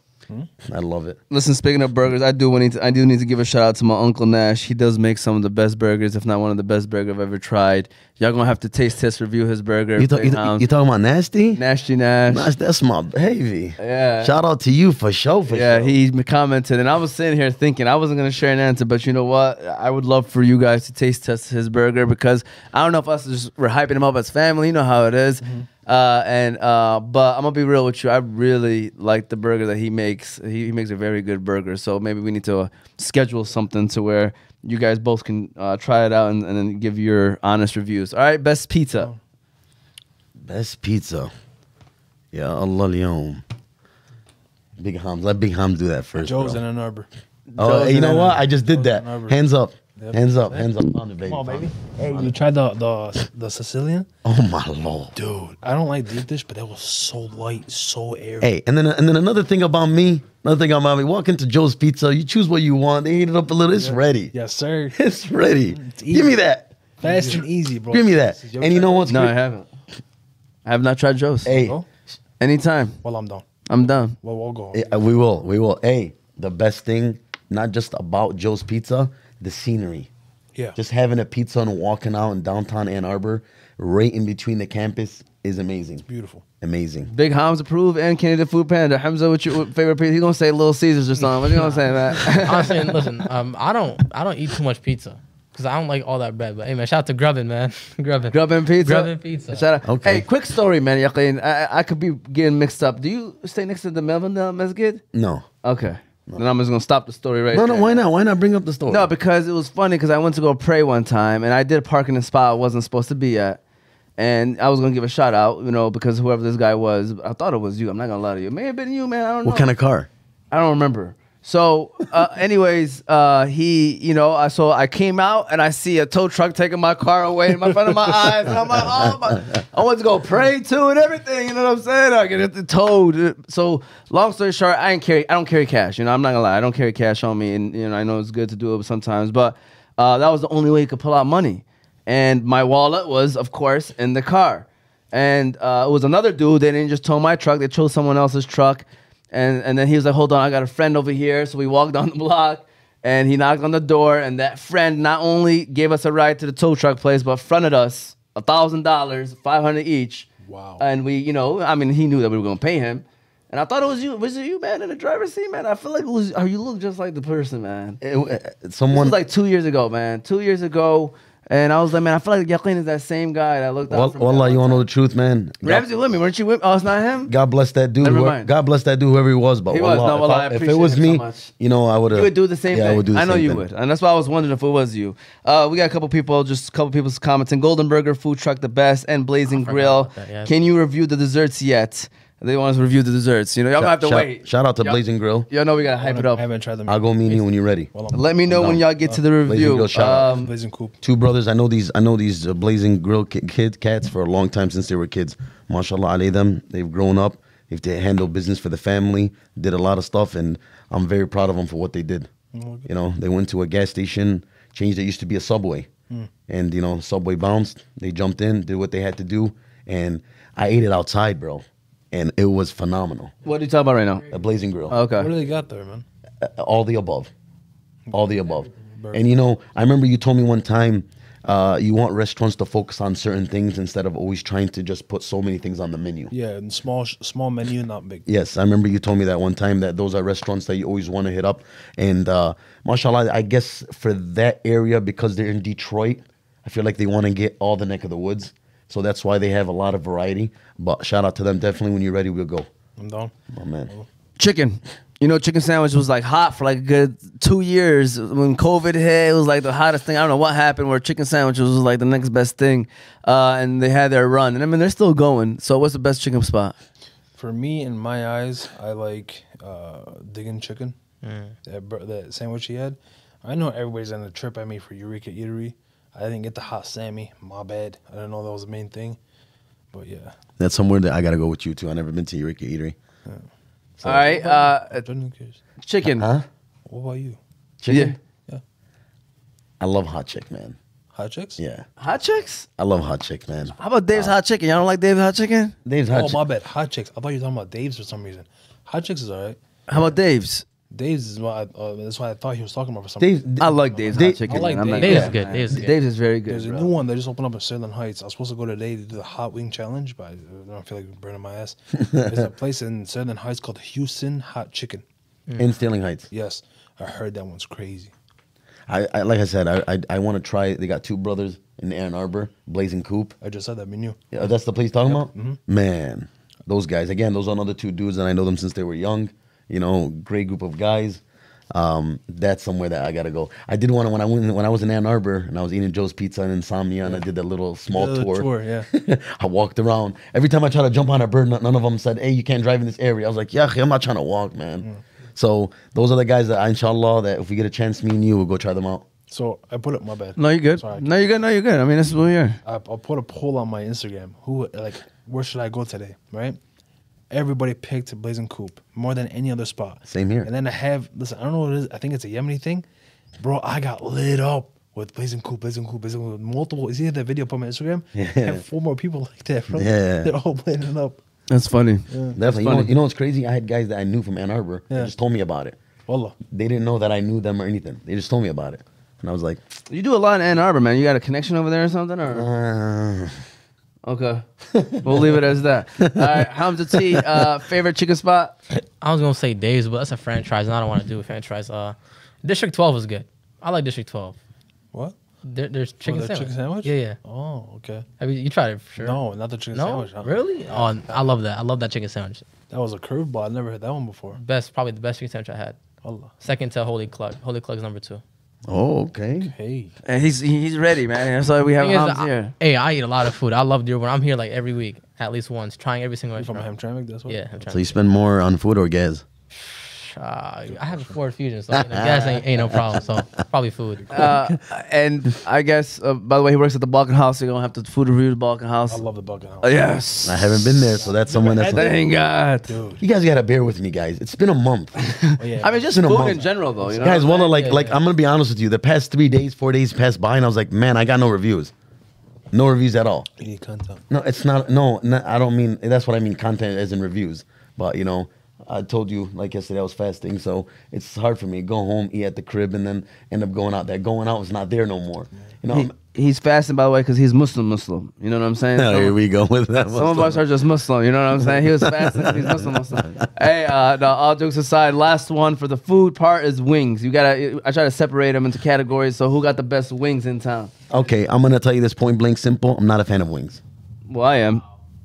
I love it. Listen, speaking of burgers, I do need to give a shout out to my Uncle Nash. He does make some of the best burgers, if not one of the best burgers I've ever tried. Y'all gonna have to taste test review his burger. You talking about Nasty? Nasty Nash. Nash, that's my baby. Yeah. Shout out to you for sure. For sure. He commented, and I was sitting here thinking I wasn't gonna share an answer, but you know what? I would love for you guys to taste test his burger, because I don't know if us just we're hyping him up as family. You know how it is. But I'm gonna be real with you. I really like the burger that he makes. He makes a very good burger. So maybe we need to schedule something to where you guys both can try it out and then give your honest reviews. All right, best pizza. Oh. Best pizza. Yeah, Allah Leon. Big Hamz. Let Big Hamz do that first. Joe's in Ann Arbor. Oh, hey, you know what? I just did that. Hands up. Yep. Hands up, hands up. On the baby. Come on, baby. Hey, you tried the Sicilian? Oh my lord, dude! I don't like deep dish, but that was so light, so airy. Hey, and then another thing about me. Walk into Joe's Pizza, you choose what you want. They heat it up a little. It's ready. Yes, sir. It's ready. It's give me that. Fast and easy, bro. Give me that. And you know what's great? No, I haven't. I have not tried Joe's. Hey, anytime. Well, I'm done. I'm done. Well, we'll go. Yeah, we will. We will. Hey, the best thing, not just about Joe's Pizza. The scenery. Yeah. Just having a pizza and walking out in downtown Ann Arbor, right in between the campus, is amazing. It's beautiful. Amazing. Big Hamz approved and Kenny the Food Panda. Hamza, what's your favorite pizza? He's going to say Little Caesars or something. What you going to say, man? Honestly, listen, I don't eat too much pizza because I don't like all that bread. But hey, man, shout out to Grubbin, man. Grubbin. Grubbin Pizza. Grubbin Pizza. Shout out. Okay. Hey, quick story, man, Yaqeen. I could be getting mixed up. Do you stay next to the Melvin Masjid? No. Okay. Then I'm just gonna stop the story right there. No, why not? Why not bring up the story? No, because it was funny because I went to go pray one time and I did park in a spot I wasn't supposed to be at. And I was gonna give a shout out, you know, because whoever this guy was, I thought it was you. I'm not gonna lie to you. It may have been you, man. I don't know. What kind of car? I don't remember. So, anyways, he, you know, so I came out and I see a tow truck taking my car away in front of my eyes, and I'm like, oh, my, I want to go pray too and everything. You know what I'm saying? I get it towed. So, long story short, I don't carry cash. You know, I'm not gonna lie, I don't carry cash on me, and you know, I know it's good to do it sometimes, but that was the only way you could pull out money, and my wallet was, of course, in the car, and it was another dude. They didn't just tow my truck; they towed someone else's truck. And then he was like, hold on, I got a friend over here. So we walked down the block and he knocked on the door. And that friend not only gave us a ride to the tow truck place, but fronted us $1,000, $500 each. Wow. And we, you know, I mean, he knew that we were going to pay him. And I thought it was you. Was it you, man, in the driver's seat, man? I feel like it was, you look just like the person, man. Someone. This was like 2 years ago, man. 2 years ago. And I was like, man, I feel like Yaqeen is that same guy that looked up. Wallah, you want to know the truth, man? Ramzi with me, weren't you with me? Oh, it's not him? God bless that dude. Never mind. God bless that dude, whoever he was. But he was. No, wallah, I appreciate it so much. If it was me, you know, I would have. You would do the same thing. Yeah, I would do the same thing. I know you would. And that's why I was wondering if it was you. We got a couple people, just a couple people's commenting. Golden Burger, Food Truck, The Best, and Blazing Grill. Can you review the desserts yet? They want us to review the desserts. You know, y'all have to wait. Shout out to Blazing Grill. Y'all know we got to hype it up. I haven't tried them. I'll go meet you when you're ready. Well, let me know when y'all get to the review. Blazing Grill, shout out. Blazing Coop. Two brothers. I know these Blazing Grill cats for a long time since they were kids. Mashallah, alay them. They've grown up. They've handled business for the family. Did a lot of stuff. And I'm very proud of them for what they did. You know, they went to a gas station, changed it. Used to be a Subway. And, you know, Subway bounced. They jumped in, did what they had to do. And I ate it outside, bro. And it was phenomenal. What are you talking about right now? A Blazing Grill. Okay. What do they got there, man? All the above. All the above. And, you know, I remember you told me one time you want restaurants to focus on certain things instead of always trying to just put so many things on the menu. Yeah, and small menu, not big. Yes, I remember you told me that one time that those are restaurants that you always want to hit up. And, mashallah, I guess for that area, because they're in Detroit, I feel like they want to get all the neck of the woods. So that's why they have a lot of variety. But shout out to them. Definitely when you're ready, we'll go. I'm down. My man. Chicken. You know, chicken sandwich was like hot for like a good 2 years. When COVID hit, it was like the hottest thing. I don't know what happened where chicken sandwiches was like the next best thing. And they had their run. And I mean, they're still going. So what's the best chicken spot? For me, in my eyes, I like Diggin' Chicken. That sandwich he had. I know everybody's on the trip I made for Eureka Eatery. I didn't get the hot Sammy. My bad. I didn't know that was the main thing. But yeah. That's somewhere that I got to go with you too. I've never been to Eureka Eatery. Yeah. So all right. Chicken. Huh? What about you? Chicken? Yeah. I love Hot Chick, man. Hot Chicks? Yeah. Hot Chicks? I love Hot Chick, man. How about Dave's Hot Chicken? Y'all don't like Dave's Hot Chicken? Dave's Hot Chicken. Oh, my bad. Hot Chicks. I thought you were talking about Dave's for some reason. Hot Chicks is all right. How about Dave's? Dave's is what I, that's what I thought he was talking about for some reason. I like Dave's Hot Chicken. I like Dave's. Like, Dave's is good. Dave's is very good. There's a new one that just opened up in Sterling Heights. I was supposed to go today to do the hot wing challenge, but I don't feel like burning my ass. There's a place in Sterling Heights called Houston Hot Chicken. In Sterling Heights. Yes, I heard that one's crazy. I like I said, I want to try it. They got two brothers in Ann Arbor, Blazing Coop. I just said that menu. Yeah, that's the place you're talking about. Man, those guys again. Those are another two dudes, and I know them since they were young. You know, great group of guys. That's somewhere that I gotta go. I did want to when I was in Ann Arbor and I was eating Joe's Pizza and Insomnia, and I did that little tour. Yeah, I walked around. Every time I tried to jump on a bird, none of them said, "Hey, you can't drive in this area." I was like, "Yeah, I'm not trying to walk, man." So those are the guys that, inshallah, that if we get a chance, me and you will go try them out. So I put up my bad. No, you're good. Sorry, no, you're good. No, you're good. I mean, this is what we are. I'll put a poll on my Instagram. Who like where should I go today? Right. Everybody picked Blazing Coop more than any other spot. Same here. And then I have, listen, I don't know what it is. I think it's a Yemeni thing. Bro, I got lit up with Blazing Coop. Multiple, is he in that video on my Instagram? Yeah. I have 4 more people like that, bro. Yeah. They're all blazing up. That's funny. Yeah. Definitely. You know what's crazy? I had guys that I knew from Ann Arbor that just told me about it. Wallah. They didn't know that I knew them or anything. They just told me about it. And I was like, you do a lot in Ann Arbor, man. You got a connection over there or something? Or? Okay, we'll leave it as that. All right, Hamza T, favorite chicken spot? I was going to say Dave's, but that's a franchise, and I don't want to do a franchise. District 12 is good. I like District 12. What? There's chicken sandwich. Chicken sandwich? Yeah, yeah. Oh, okay. I mean, you tried it, for sure. No, not the chicken sandwich. Huh? Really? Oh, I love that. I love that chicken sandwich. That was a curveball. I never had that one before. Probably the best chicken sandwich I had. Allah. Second to Holy Clug. Holy Clug's number 2. Oh, okay. Hey, okay. He's ready, man. That's why we have Hamz here. Hey, I eat a lot of food. I love Dearborn. I'm here like every week, at least once, trying every single restaurant. From Hamtramck, that's what. Yeah. So you spend more on food or gas? I have a Ford Fusion, so gas ain't no problem. So probably food. And I guess, by the way, he works at the Balkan House. So you're gonna have to food review the Balkan House. I love the Balkan House. Yes, I haven't been there, so that's someone that's. Thank God, dude. You guys gotta bear with me, guys. It's been a month. Oh, yeah. I mean, just food in general, though. You know? Guys, one of like I'm gonna be honest with you. The past 3 days, 4 days passed by, and I was like, man, I got no reviews. No reviews at all. You need content. No, it's not. No, not, I don't mean. That's what I mean. Content as in reviews, but you know. I told you, like yesterday, I was fasting, so it's hard for me. Go home, eat at the crib, and then end up going out. That going out is not there no more. You know, he's fasting, by the way, because he's Muslim. You know what I'm saying? No, here we go with that. Some of us are just Muslim. You know what I'm saying? He was fasting. He's Muslim. Hey, no, all jokes aside, last one for the food part is wings. You gotta. I try to separate them into categories. So who got the best wings in town? Okay, I'm gonna tell you this point blank, simple. I'm not a fan of wings. Well, I am.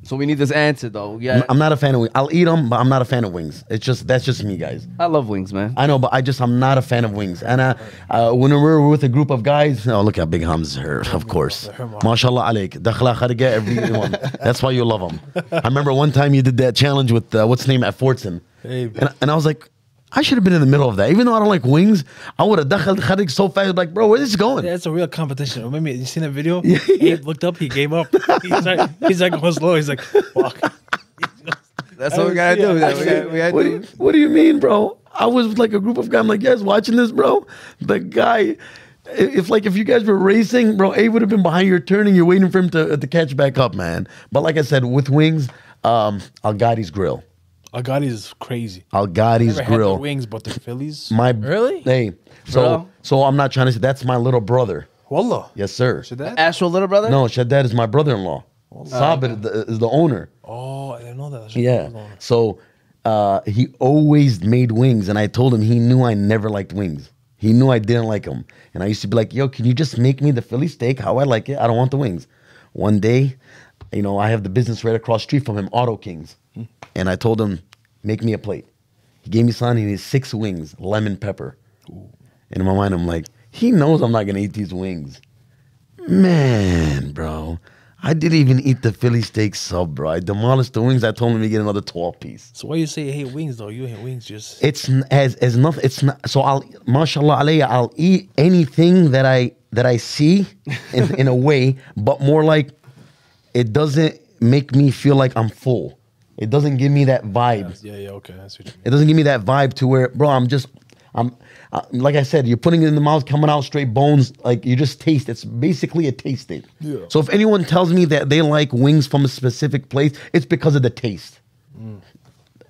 So we need this answer, though. Yeah, I'm not a fan of wings. I'll eat them, but I'm not a fan of wings. It's just that's just me, guys. I love wings, man. I know, but I'm not a fan of wings. And when we're with a group of guys, oh look how big Hamz here, of course. MashaAllah alaik, dakhla kharga everyone. That's why you love him. I remember one time you did that challenge with what's his name at Fortson, and I was like, I should have been in the middle of that. Even though I don't like wings, I would have dakhal khadik so fast. Like, bro, where is this going? Yeah, it's a real competition. Remember, you seen that video? Yeah. He looked up, he gave up. He's like going slow. He's like, fuck. That's what we gotta do. What do you mean, bro? I was with like a group of guys. I'm like, guys, watching this, bro. The guy, if you guys were racing, bro, A would have been behind your turn and you're waiting for him to catch back up, man. But like I said, with wings, Al Ghaithe's Grill. Al Ghaithi is crazy. Al Ghaithi Grill. Had the wings, but the Phillies. Really? Hey, so I'm not trying to say that's my little brother. Wallah. Yes, sir. Shaddad? Actual little brother? No, Shaddad is my brother-in-law. Sabir is the owner. Oh, I didn't know that. Yeah. So he always made wings, and I told him he knew I never liked wings. He knew I didn't like them, and I used to be like, "Yo, can you just make me the Philly steak how I like it? I don't want the wings." One day, you know, I have the business right across the street from him, Auto Kings. And I told him, make me a plate. He gave me something, he needs 6 wings, lemon pepper. Ooh. And in my mind, I'm like, he knows I'm not going to eat these wings. Man, bro, I didn't even eat the Philly steak sub, bro. I demolished the wings. I told him to get another 12-piece. So why you say you hate wings, though? You hate wings just... It's as nothing. It's not, so I'll, mashallah alayya, I'll eat anything that I see in a way, but more like it doesn't make me feel like I'm full. It doesn't give me that vibe. Yeah, okay. That's what you mean. It doesn't give me that vibe to where, bro, like I said, you're putting it in the mouth, coming out straight bones. Like, you just taste. It's basically a taste thing. Yeah. So if anyone tells me that they like wings from a specific place, it's because of the taste. Mm.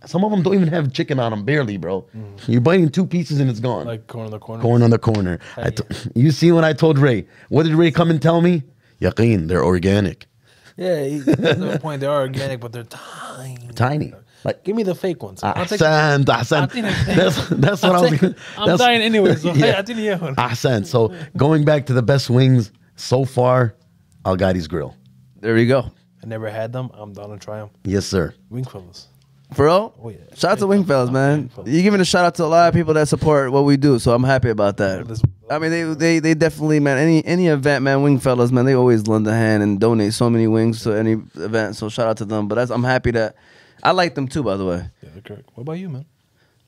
Some of them don't even have chicken on them, barely, bro. Mm. You're biting 2 pieces and it's gone. Like Corn on the Corner. Corn on the Corner. Hey. You see when I told Ray, what did Ray come and tell me? Yaqeen, they're organic. Yeah, that's the point. They are organic, but they're tiny. Tiny. Like, give me the fake ones. That's what I was going to I'm dying anyway, so yeah. I didn't hear one. Ahsan. So going back to the best wings so far, Al Ghaithe's Grill. There you go. I never had them. I'm down to try them. Yes, sir. Wingfellas. For real? Oh, yeah. Shout out to Wingfellas, man. You're giving a shout out to a lot of people that support what we do, so I'm happy about that. I mean, they definitely, man, any event, man, Wingfellas, man, they always lend a hand and donate so many wings to any event, so shout out to them. But I'm happy that I like them too, by the way. Yeah, correct. What about you, man?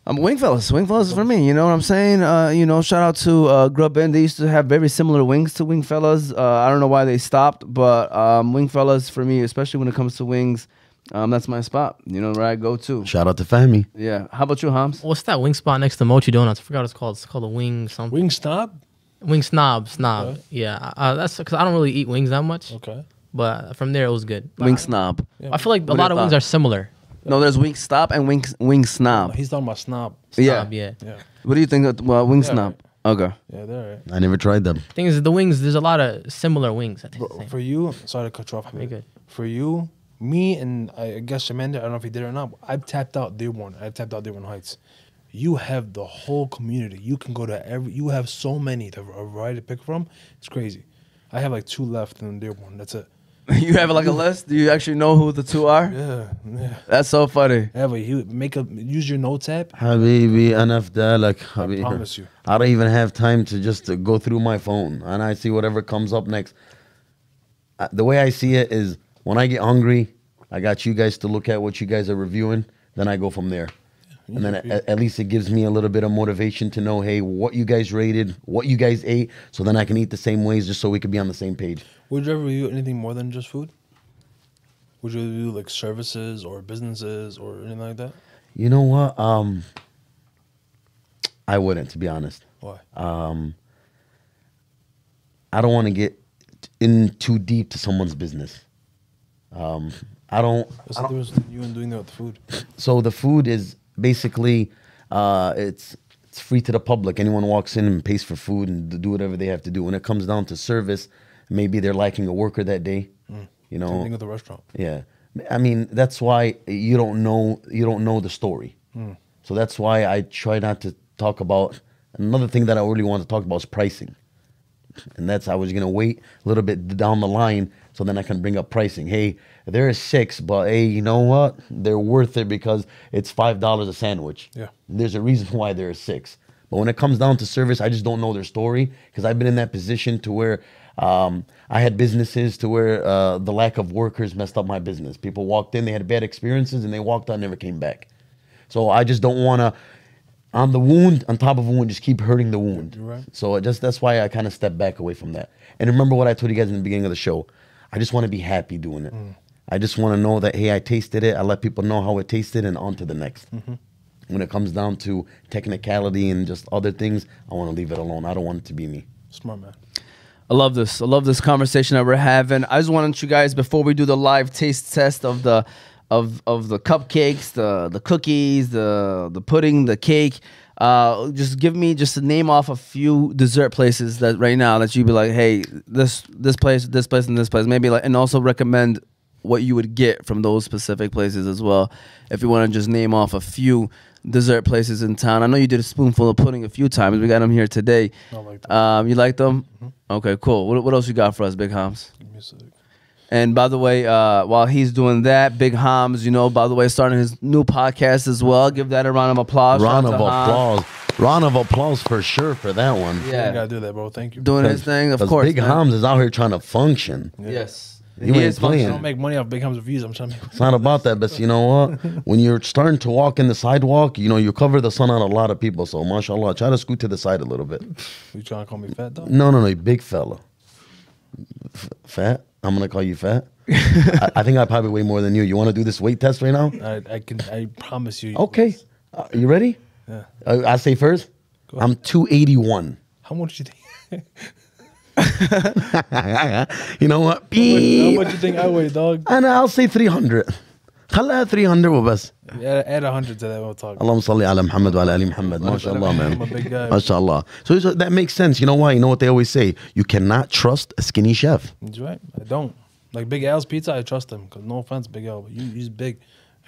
I'm Wingfellas. Wingfellas is for me, you know what I'm saying? You know, shout out to Grubbin. They used to have very similar wings to Wingfellas. I don't know why they stopped, but Wingfellas for me, especially when it comes to wings, that's my spot, you know, where I go to. Shout out to Fahmy. Yeah. How about you, Hamz? What's that wing spot next to Mochi Donuts? I forgot what it's called. It's called a wing something. Wing Snob? Wing Snob. Snob. Yeah. That's because I don't really eat wings that much. Okay. But from there, it was good. Wing Snob. Yeah. I feel like a lot of wings are similar. Yeah. No, there's Wing Stop and Wing Snob. He's talking about Snob. Snob, yeah. What do you think of Wing Snob? Right. Okay. Yeah, they're right. I never tried them. Thing is, the wings, there's a lot of similar wings. I think for you, sorry to cut you off. Very good. For you... Me and I guess Chamander, I don't know if he did it or not, but I've tapped out Dearborn. I've tapped out Dearborn Heights. You have the whole community. You can go to you have so many, a variety to pick from. It's crazy. I have like 2 left in Dearborn. That's it. You have like a list? Do you actually know who the two are? Yeah, yeah. That's so funny. Yeah, but you make a use your notes app. Habibi, anafdalak, habibi. I promise you. I don't even have time to just go through my phone and I see whatever comes up next. The way I see it is when I get hungry, I got you guys to look at what you guys are reviewing. Then I go from there. And then at least it gives me a little bit of motivation to know, hey, what you guys rated, what you guys ate, so then I can eat the same ways just so we could be on the same page. Would you ever review anything more than just food? Would you review like services or businesses or anything like that? You know what? I wouldn't, to be honest. Why? I don't want to get in too deep to someone's business. What's the difference between you and doing that with food? So the food is... Basically, it's free to the public. Anyone walks in and pays for food and do whatever they have to do. When it comes down to service, maybe they're lacking a worker that day. You know, same thing with the restaurant. Yeah, I mean that's why you don't know the story. So that's why I try not to talk about. Another thing that I really want to talk about is pricing, and that's I was gonna wait a little bit down the line so then I can bring up pricing. Hey, there is $6, but hey, you know what? They're worth it because it's $5 a sandwich. Yeah. There's a reason why there is $6. But when it comes down to service, I just don't know their story because I've been in that position to where I had businesses to where the lack of workers messed up my business. People walked in, they had bad experiences, and they walked out and never came back. So I just don't want to, on the wound, on top of wound, just keep hurting the wound. You're right. So that's why I kind of stepped back away from that. And remember what I told you guys in the beginning of the show. I just want to be happy doing it. I just want to know that, hey, I tasted it. I let people know how it tasted and on to the next. When it comes down to technicality and just other things, I want to leave it alone. I don't want it to be me. Smart man. I love this. I love this conversation that we're having. I just wanted you guys, before we do the live taste test of the cupcakes, the cookies, the pudding, the cake, just give me just to name off a few dessert places that right now that you'd be like, hey, this place, and this place. Maybe like, and also recommend what you would get from those specific places as well. If you want to just name off a few dessert places in town. I know you did a spoonful of pudding a few times. We got them here today. I like them. You like them? Okay, cool. What else you got for us, Big Hamz? And by the way, while he's doing that, Big Hamz, you know, by the way, starting his new podcast as well. Give that a round of applause. Round of applause for sure for that one. Yeah, you gotta do that, bro. Thank you. Doing his thing, of course. Big Hamz is out here trying to function. Yeah. Yes. He ain't playing. I don't make money off Big Hamz reviews. I'm trying to. It's not about that, but you know what? When you're starting to walk in the sidewalk, you know you cover the sun on a lot of people. So, mashallah, try to scoot to the side a little bit. You trying to call me fat, though? No, no, no, you big fella. Fat? I'm gonna call you fat. I think I probably weigh more than you. You want to do this weight test right now? I promise you. Okay. You ready? Yeah. I say first. I'm 281. How much do you think? You know what? How much you think I weigh, dog? And I'll say 300. Khala 300 with us. Add 100 to that. We'll talk. Allahumma salli ala Muhammad wa ala ali Muhammad. MashaAllah, man. I'm a big guy. MashaAllah. So that makes sense. You know why? You know what they always say? You cannot trust a skinny chef. That's right. I don't. Like Big Al's pizza, I trust him. Because no offense, Big Al, but he's big.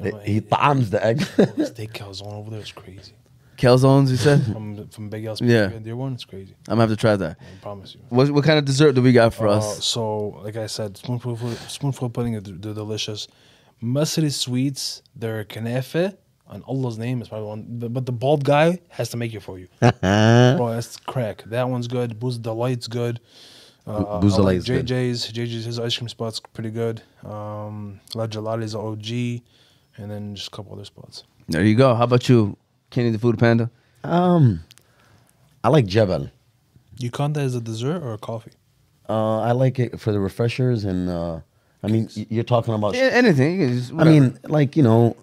You know, he ta'ams the egg. Steak calzone over there is crazy. Calzones, you said? From Big Al's Pizza in Dearborn, it's crazy. I'm going to have to try that. I promise you. What kind of dessert do we got for us? So, like I said, spoonful pudding, they're delicious. Masri sweets, they're kanafe. On Allah's name, is probably one. But the bald guy has to make it for you. Bro, that's crack. That one's good. Booz Delight's good. Booz Delight's good. JJ's, his ice cream spot's pretty good. La Gelati's OG. And then just a couple other spots. There you go. How about you? Kenny the Food Panda? I like Jabal. You count that as a dessert or a coffee? I like it for the refreshers and, I mean, you're talking about... Yeah, anything. I mean, like, you know,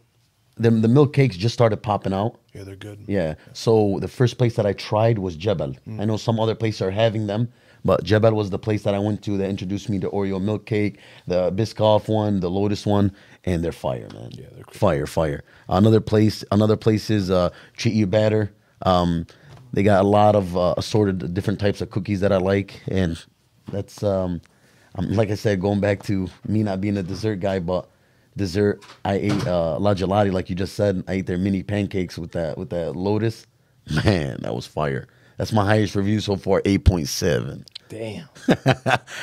the milk cakes just started popping out. Yeah, they're good. Yeah. So the first place that I tried was Jabal. I know some other places are having them, but Jabal was the place that I went to that introduced me to Oreo milk cake, the Biscoff one, the Lotus one, and they're fire, man. Yeah, they're crazy. Fire. Another place is Treat You Batter. They got a lot of assorted different types of cookies that I like, and that's like I said, going back to me not being a dessert guy, but dessert I ate La Gelati, like you just said. I ate their mini pancakes with that Lotus. Man, that was fire. That's my highest review so far, 8.7. Damn.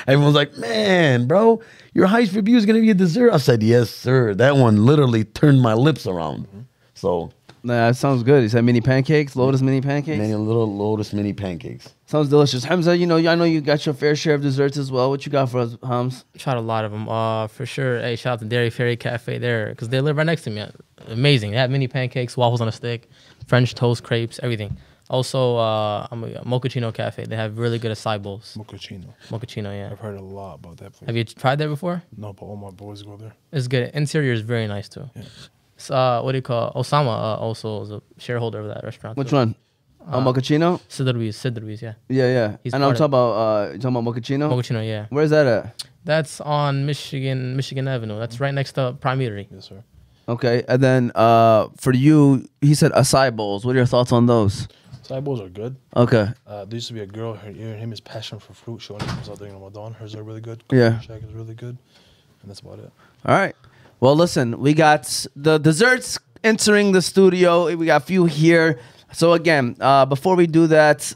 Everyone's like, man, bro, your highest review is going to be a dessert. I said, yes, sir. That one literally turned my lips around. So. Nah, it sounds good. You said mini pancakes, Lotus mini pancakes? Many little Lotus mini pancakes. Sounds delicious. Hamza, you know, I know you got your fair share of desserts as well. What you got for us, Hams? Tried a lot of them. For sure. Hey, shout out to Dairy Fairy Cafe there because they live right next to me. Amazing. They have mini pancakes, waffles on a stick, French toast, crepes, everything. Also, Mochaccino Cafe. They have really good acai bowls. Mochaccino. Mochaccino, yeah. I've heard a lot about that place. Have you tried that before? No, but all my boys go there. It's good. Interior is very nice too. Yeah. What do you call Osama also is a shareholder of that restaurant. Which one? Mochaccino? Sidr Bees, yeah. Yeah, yeah. He's and I'm talking about Mochaccino? Mochaccino, yeah. Where's that at? That's on Michigan Avenue. That's right next to Prime Eatery. Yes, sir. Okay. And then for you, he said acai bowls. What are your thoughts on those? Acai bowls are good. Okay. There used to be a girl, her ear and him is passion for fruit. She only comes out during Ramadan. Hers are really good. Yeah. Shack is really good. And that's about it. All right. Well, listen, we got the desserts entering the studio. We got a few here. So, again, before we do that,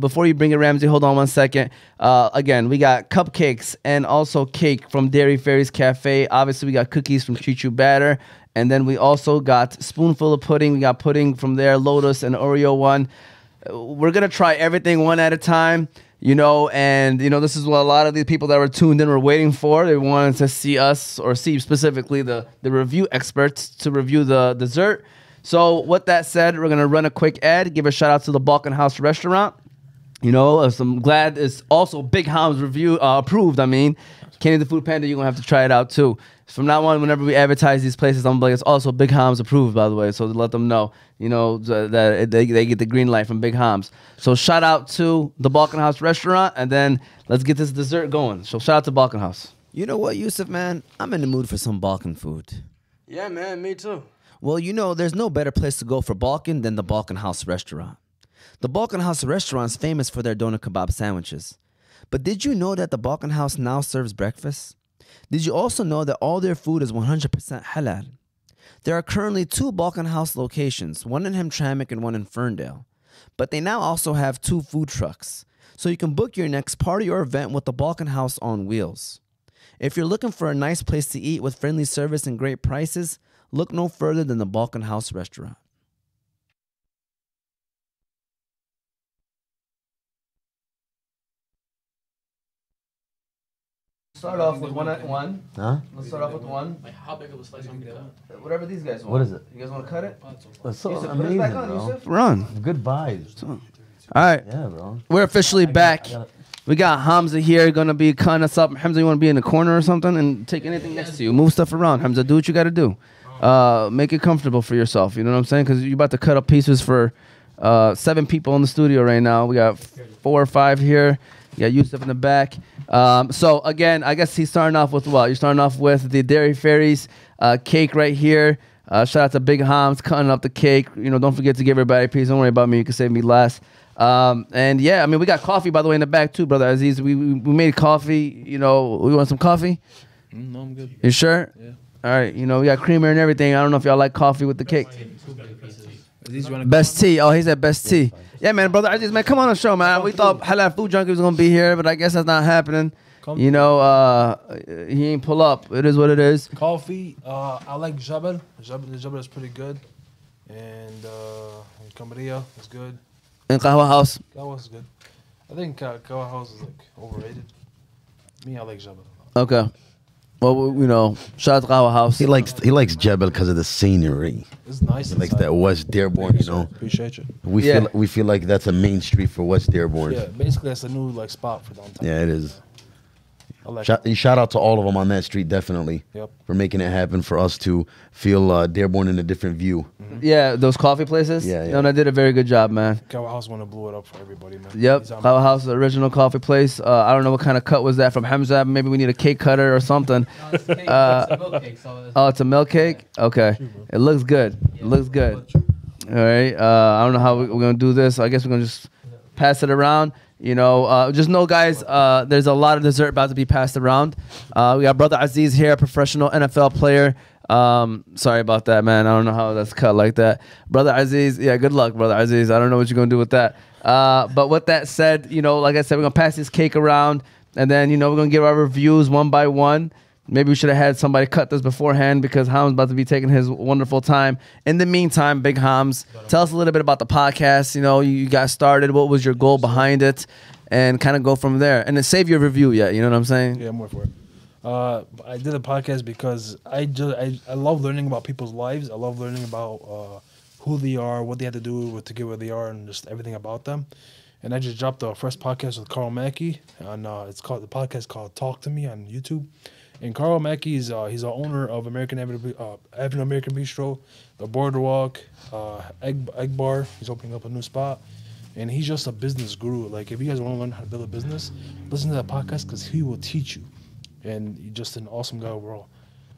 before you bring it, Ramzi, hold on one second. Again, we got cupcakes and also cake from Dairy Fairies Cafe. Obviously, we got cookies from Treat You Batter. And then we also got Spoonful of Pudding. We got pudding from there, Lotus and Oreo one. We're going to try everything one at a time. You know, and, you know, this is what a lot of the people that were tuned in were waiting for. They wanted to see us or see specifically the review experts to review the dessert. So with that said, we're going to run a quick ad, give a shout out to the Balkan House Restaurant. You know, I'm glad it's also Big Hamz review approved. I mean, Kenny the Food Panda, you're going to have to try it out too. From now on, whenever we advertise these places, I'm like, it's also Big Hamz approved, by the way. So let them know, you know, that they get the green light from Big Hamz. So shout out to the Balkan House Restaurant, and then let's get this dessert going. So shout out to Balkan House. You know what, Yusuf, man? I'm in the mood for some Balkan food. Yeah, man, me too. Well, you know, there's no better place to go for Balkan than the Balkan House Restaurant. The Balkan House Restaurant is famous for their doner kebab sandwiches. But did you know that the Balkan House now serves breakfast? Did you also know that all their food is 100% halal? There are currently two Balkan House locations, one in Hamtramck and one in Ferndale. But they now also have two food trucks, so you can book your next party or event with the Balkan House on wheels. If you're looking for a nice place to eat with friendly service and great prices, look no further than the Balkan House Restaurant. Start off with one at one. Huh? Let's start off with one. Like how big of a slice you get? Whatever these guys want. What is it? You guys want to cut it? That's so Yusuf, amazing, put it back on, bro. Yusuf. Run. Good vibes. All right. Yeah, bro. We're officially back. We got Hamza here going to be cutting us up. Hamza, you want to be in the corner or something and take anything next to you? Move stuff around. Hamza, do what you got to do. Make it comfortable for yourself. You know what I'm saying? Because you're about to cut up pieces for 7 people in the studio right now. We got 4 or 5 here. You got Yusuf in the back. So again, I guess he's starting off with what? You're starting off with the Dairy Fairies cake right here. Shout out to Big Hamz cutting up the cake. You know, don't forget to give everybody a piece. Don't worry about me. You can save me last. And yeah, I mean, we got coffee, by the way, in the back too, brother Aziz. We made coffee. You know, we want some coffee? No, I'm good. You sure? Yeah. All right. You know, we got creamer and everything. I don't know if y'all like coffee with the cake. Aziz, best tea. Oh, he said best tea. Yeah, man, brother Aziz, man, come on the show, man. We thought Halal Food Junkie was gonna be here, but I guess that's not happening. You know, he ain't pull up. It is what it is. Coffee. I like Jabal. Jabal is pretty good, and Camaria is good. And Qahwah House. Qahwah is good. I think Qahwah House is like overrated. Me, I like Jabal. Okay. Well, you know, shout out to Qahwah House. He likes Jabal because of the scenery. It's nice. He likes that West Dearborn, you know. Appreciate you. We feel like that's a main street for West Dearborn. Yeah, basically that's a new like spot for downtown. Yeah, it is. Like shout out to all of them on that street, definitely. Yep. For making it happen for us to feel Dearborn in a different view. Mm-hmm. Yeah, those coffee places. Yeah, yeah. No, I did a very good job, man. Qahwah House wanna blew it up for everybody, man. Yep. Qahwah House, the original coffee place. I don't know what kind of cut was that from Hamza. Maybe we need a cake cutter or something. No, it's a milk cake. So oh, it's a milk cake. Okay, it looks good. Yeah, it looks good. All right. I don't know how we're gonna do this. I guess we're gonna just pass it around. You know, just know, guys, there's a lot of dessert about to be passed around. We got brother Aziz here, a professional NFL player. Sorry about that, man. I don't know how that's cut like that. Brother Aziz, yeah, good luck, Brother Aziz. I don't know what you're going to do with that. But with that said, you know, like I said, we're going to pass this cake around, and then, you know, we're going to give our reviews one by one. Maybe we should have had somebody cut this beforehand because Ham's about to be taking his wonderful time. In the meantime, Big Hams, tell us a little bit about the podcast. You know, you got started. What was your goal behind it? And kind of go from there. And then save your review yet. You know what I'm saying? Yeah, I'm more for it. I did a podcast because I love learning about people's lives. I love learning about who they are, what they had to do to get where they are, and just everything about them. And I just dropped the first podcast with Carl Mackey, and it's called the podcast called Talk to Me on YouTube. And Carl Mackey is he's the owner of American Avenue, American Bistro, the Boardwalk, Egg Bar. He's opening up a new spot, and he's just a business guru. Like, if you guys want to learn how to build a business, listen to that podcast because he will teach you. And you're just an awesome guy overall.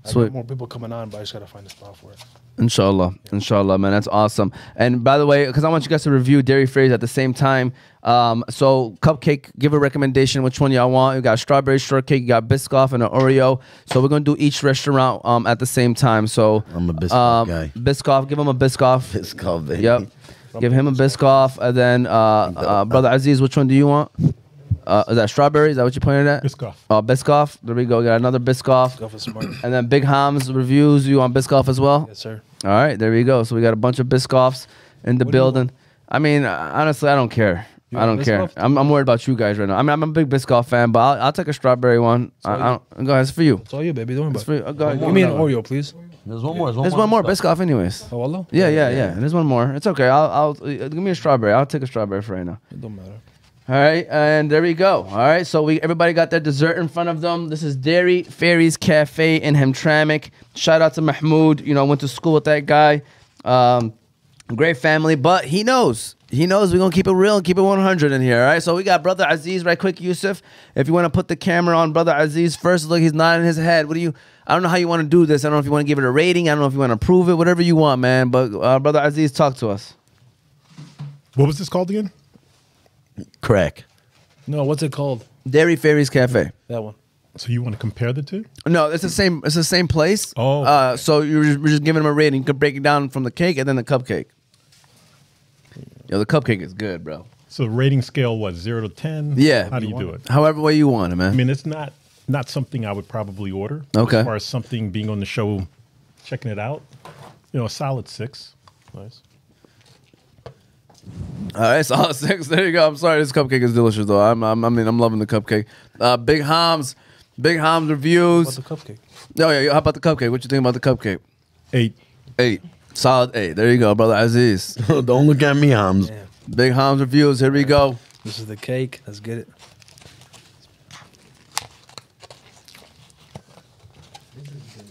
I got more people coming on, but I just got to find a spot for it. Inshallah. Yeah. Inshallah, man. That's awesome. And by the way, because I want you guys to review Dairy Fairies at the same time. So cupcake, give a recommendation which one y'all want. You got strawberry shortcake, you got Biscoff and an Oreo. So we're going to do each restaurant at the same time. So I'm a Biscoff guy. Biscoff, give him a Biscoff. Biscoff, baby. Yep. Give him a Biscoff. And then, Brother Aziz, which one do you want? Is that strawberry? Is that what you're pointing at? Biscoff. Oh, Biscoff. There we go. Got another Biscoff. Biscoff is smart. And then Big Hams reviews. You on Biscoff as well? Yes, sir. All right. There we go. So we got a bunch of Biscoffs in the building. I mean, honestly, I don't care. I don't care. I'm worried about you guys right now. I mean, I'm a big Biscoff fan, but I'll take a strawberry one. Go ahead. It's for you. It's all you, baby. Don't worry about it. Go ahead. Give me an Oreo, please. There's one more. There's one more Biscoff anyways. Oh, Allah? Yeah. There's one more. It's okay. I'll give me a strawberry. I'll take a strawberry for right now. It don't matter. All right, and there we go. All right, so everybody got their dessert in front of them. This is Dairy Fairies Cafe in Hamtramck. Shout out to Mahmoud. You know, went to school with that guy. Great family, but he knows. He knows we're going to keep it real and keep it 100 in here, all right? So we got Brother Aziz right quick, Yusuf. If you want to put the camera on Brother Aziz first, look, he's nodding his head. What do you... I don't know how you want to do this. I don't know if you want to give it a rating. I don't know if you want to approve it. Whatever you want, man. But Brother Aziz, talk to us. What was this called again? Crack. No, what's it called? Dairy Fairies Cafe. That one. So you want to compare the two? No, it's the same. It's the same place. Oh. So we're just giving them a rating. You could break it down from the cake and then the cupcake. Yo, the cupcake is good, bro. So the rating scale, what, 0 to 10? Yeah. How do you do it? However way you want it, man. I mean, it's not something I would probably order. Okay. As far as something being on the show, checking it out, you know, a solid 6. Nice. All right, solid 6. There you go. I'm sorry, this cupcake is delicious though. I'm loving the cupcake. Big Hams reviews. How about the cupcake? Oh yeah, how about the cupcake? What you think about the cupcake? 8. Solid 8. There you go, Brother Aziz. Don't look at me, Hams. Damn. Big Hams reviews. Here we go. This is the cake. Let's get it.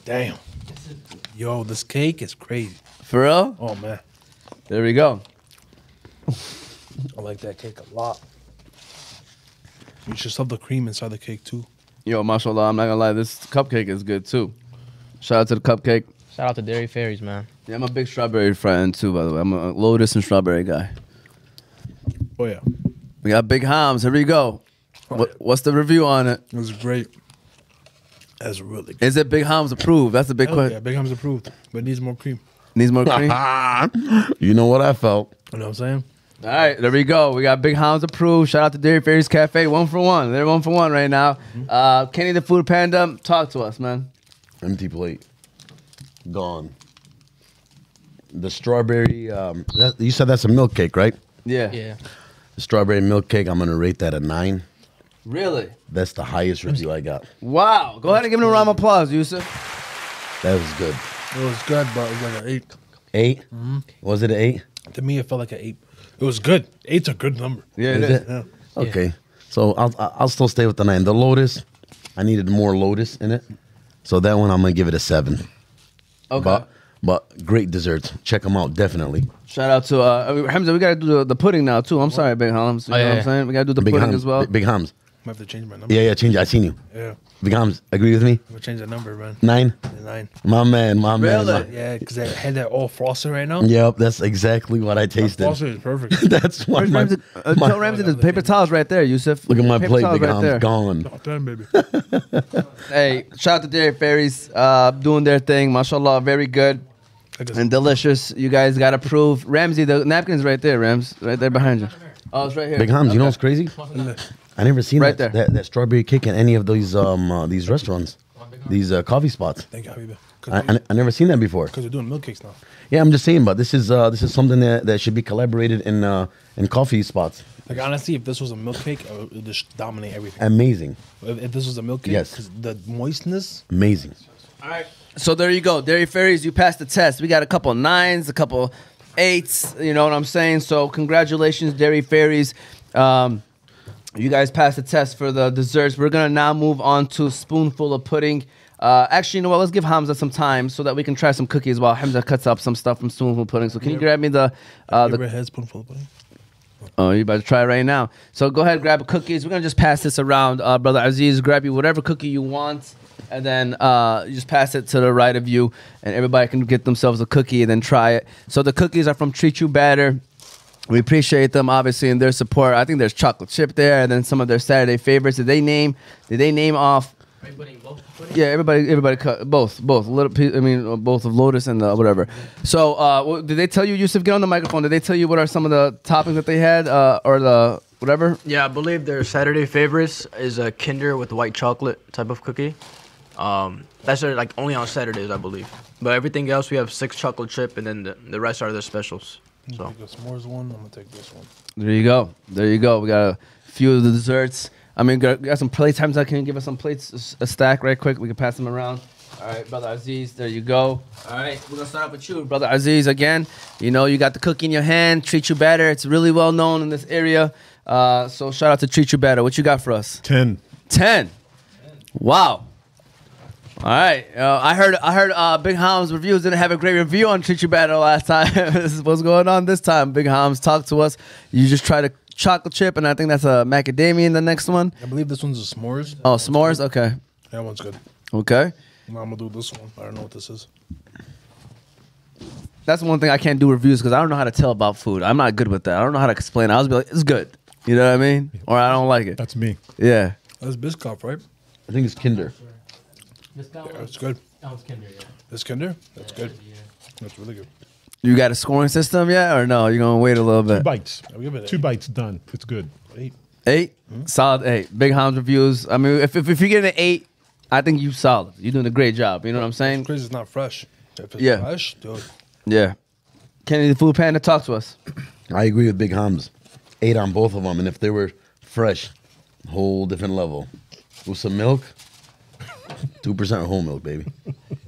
Damn. Yo, this cake is crazy. For real? Oh man. There we go. I like that cake a lot. You should stuff the cream inside the cake too. Yo, mashallah, I'm not gonna lie, this cupcake is good too. Shout out to the cupcake. Shout out to Dairy Fairies, man. Yeah, I'm a big strawberry friend too, by the way. I'm a Lotus and strawberry guy. Oh yeah. We got Big Hams, here we go. What's the review on it? It was great. That's really good. Is it Big Hams approved? That's the big question. Yeah, Big Hams approved, but needs more cream. Needs more cream? You know what I felt. You know what I'm saying? All right, there we go. We got Big Hams approved. Shout out to Dairy Fairies Cafe. 1 for 1. They're 1 for 1 right now. Kenny the Food Panda, talk to us, man. Empty plate. Gone. The strawberry, you said that's a milk cake, right? Yeah. Yeah. The strawberry milk cake, I'm going to rate that a 9. Really? That's the highest review I got. Wow. Go ahead and give him a round of applause, Yusuf. That was good. It was good, but it was like an 8. 8? Mm-hmm. Was it an 8? To me, it felt like an 8. It was good. 8's a good number. Yeah, it is. Yeah. Okay, so I'll still stay with the 9. The Lotus, I needed more Lotus in it, so that one I'm gonna give it a 7. Okay, but great desserts. Check them out definitely. Shout out to Hamza. We gotta do the pudding now too. I'm sorry, Big Hams. You know what I'm saying? We gotta do the pudding as well. Big Hams. might have to change my number. Yeah, yeah, change it. I seen you. Yeah. Big Hamz, agree with me? I'm going to change the number, man. 9? Yeah, 9. My man, my man. Yeah, because I had that all frosted right now. Yep, that's exactly what I tasted. Frosted is perfect. That's why my... Tell Ramzi there's paper towels right there, Yusuf. Look at my plate, Big Hamz. Right gone. Not done, baby. Hey, shout out to Dairy Fairies doing their thing. Mashallah, very good. And delicious. You guys got to prove. Ramzi, the napkin's right there, Rams. Right there behind you. Oh, it's right here. Big Hamz, okay. You know what's crazy? I never seen right that strawberry cake in any of these restaurants, these coffee spots. Thank you. I never seen that before. Because they're doing milk cakes now. Yeah, I'm just saying, but this is something that should be collaborated in coffee spots. Like honestly, if this was a milk cake, it would just dominate everything. Amazing. If this was a milk cake, yes, because the moistness. Amazing. All right. So there you go, Dairy Fairies. You passed the test. We got a couple 9s, a couple 8s. You know what I'm saying? So congratulations, Dairy Fairies. You guys passed the test for the desserts. We're going to now move on to Spoonful of Pudding. Actually, you know what? Let's give Hamza some time so that we can try some cookies while Hamza cuts up some stuff from Spoonful of Pudding. So can you grab me the... Spoonful of Pudding? Oh, you're about to try it right now. So go ahead, grab cookies. We're going to just pass this around. Brother Aziz, grab you whatever cookie you want. And then you just pass it to the right of you. And everybody can get themselves a cookie and then try it. So the cookies are from Treat You Batter. We appreciate them, obviously, and their support. I think there's chocolate chip there, and then some of their Saturday favorites. Did they name off? Everybody, both. Yeah, everybody cut both. Both of Lotus and the whatever. So, did they tell you, Yusuf? Get on the microphone. Did they tell you what are some of the toppings that they had, or the whatever? Yeah, I believe their Saturday favorites is a Kinder with white chocolate type of cookie. That's like only on Saturdays, I believe. But everything else, we have 6 chocolate chip, and then the rest are their specials. So. I'm gonna take the s'mores one. I'm gonna take this one. There you go. There you go. We got a few of the desserts. I mean, got some plates. Hamza, can you give us some plates, a stack, right quick? We can pass them around. All right, Brother Aziz. There you go. All right, we're gonna start off with you, Brother Aziz. Again, you know, you got the cookie in your hand. Treat You Batter. It's really well known in this area. So shout out to Treat You Batter. What you got for us? 10. Wow. All right, I heard. Big Hamz Reviews didn't have a great review on Treat You Batter last time. This is what's going on this time. Big Hamz, talk to us. You just tried a chocolate chip, and I think that's a macadamia in the next one. I believe this one's a s'mores. Oh, s'mores? Okay. That one's good. Okay. Now I'm going to do this one. I don't know what this is. That's one thing I can't do reviews because I don't know how to tell about food. I'm not good with that. I don't know how to explain it. I'll just be like, it's good. You know what I mean? Or I don't like it. That's me. Yeah. That's Biscoff, right? I think it's Kinder. Yeah, it's good. That one's Kinder, yeah. This Kinder? That's good. Yeah. That's really good. You got a scoring system yet or no? You're going to wait a little bit? 2 bites. I'll give it 8. 2 bites done. It's good. 8? Mm-hmm. Solid 8. Big Hamz Reviews. I mean, if you get an 8, I think you solid. You're doing a great job. You know what I'm saying? It's crazy it's not fresh. If it's fresh, dude. Yeah. Kenny the Food Panda, talk to us. I agree with Big Hamz. 8 on both of them. And if they were fresh, whole different level. With some milk. 2% whole milk, baby.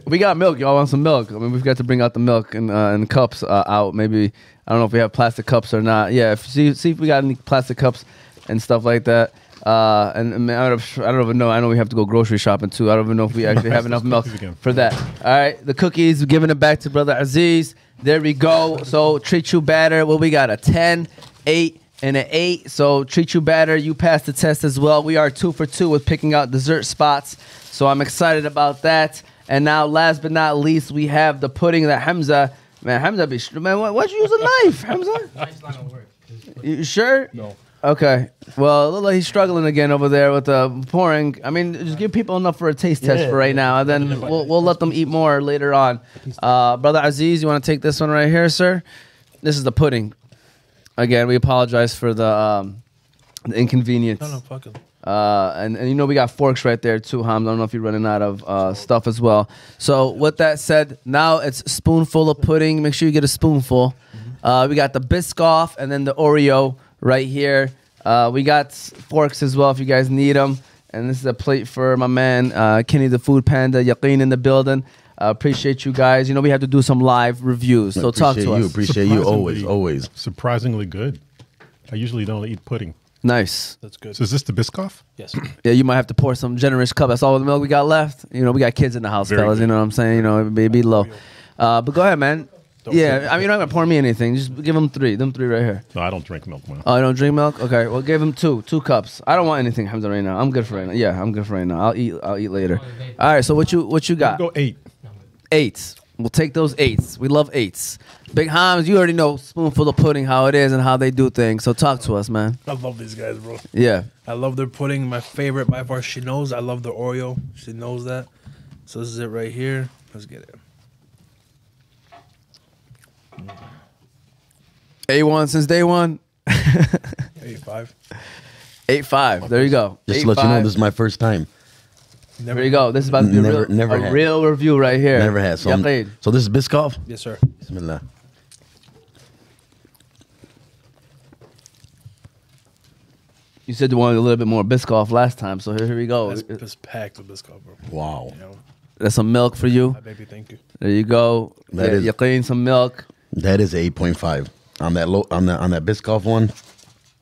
We got milk. Y'all want some milk? I mean, we've got to bring out the milk and cups out. Maybe I don't know if we have plastic cups or not. Yeah, see if we got any plastic cups and stuff like that. And I don't even know. I know we have to go grocery shopping too. I don't even know if we actually have enough milk for that. All right, the cookies. We're giving it back to Brother Aziz. There we go. So Treat You Batter. Well, we got a 10, 8. And an 8, so Treat You Batter. You passed the test as well. We are 2 for 2 with picking out dessert spots, so I'm excited about that. And now, last but not least, we have the pudding that Hamza. Man, Hamza, why'd you use a knife, Hamza? Knife's not gonna work. You sure? No. Okay. Well, it looks like he's struggling again over there with the pouring. I mean, just give people enough for a taste test for right now, and then we'll let them eat more later on. Brother Aziz, you want to take this one right here, sir? This is the pudding. Again, we apologize for the inconvenience. No, fuck it. And you know we got forks right there too, Hamz. I don't know if you're running out of stuff as well. So with that said, now it's Spoonful of Pudding. Make sure you get a spoonful. We got the Biscoff and then the Oreo right here. We got forks as well if you guys need them. And this is a plate for my man Kenny the Food Panda, Yaqeen in the building. Appreciate you guys. You know we have to do some live reviews, so talk to us. Appreciate you always. Surprisingly good. I usually don't eat pudding. Nice. That's good. So is this the Biscoff? Yes. Yeah, you might have to pour some generous cup. That's all the milk we got left. You know we got kids in the house, fellas. You know what I'm saying? You know, it'd be low. But go ahead, man. Don't I mean, you're not going to pour me anything. Just give them three. Them three right here. No, I don't drink milk, man. Oh, I don't drink milk? Okay. Well, give them two. Two cups. I don't want anything, Hamza, right now. I'm good for right now. Yeah, I'm good for right now. I'll eat later. All right, so what you got? Go eight. Eights. We'll take those eights. We love eights. Big Hams, you already know Spoonful of Pudding, how it is and how they do things. So talk to us, man. I love these guys, bro. Yeah. I love their pudding. My favorite by far. She knows I love the Oreo. She knows that. So this is it right here. Let's get it. A1 since day one. 8.5. 8.5. There you go. Just let you know, this is my first time. There you go. This is about to be a real review right here. Never had. So, so this is Biscoff? Yes, sir. Bismillah. You said you wanted a little bit more Biscoff last time, so here we go. It's packed with Biscoff, bro. Wow. You know? That's some milk for you. My baby, thank you. There you go. Yaqeen, some milk. That is 8.5 on that low, on that Biscoff one.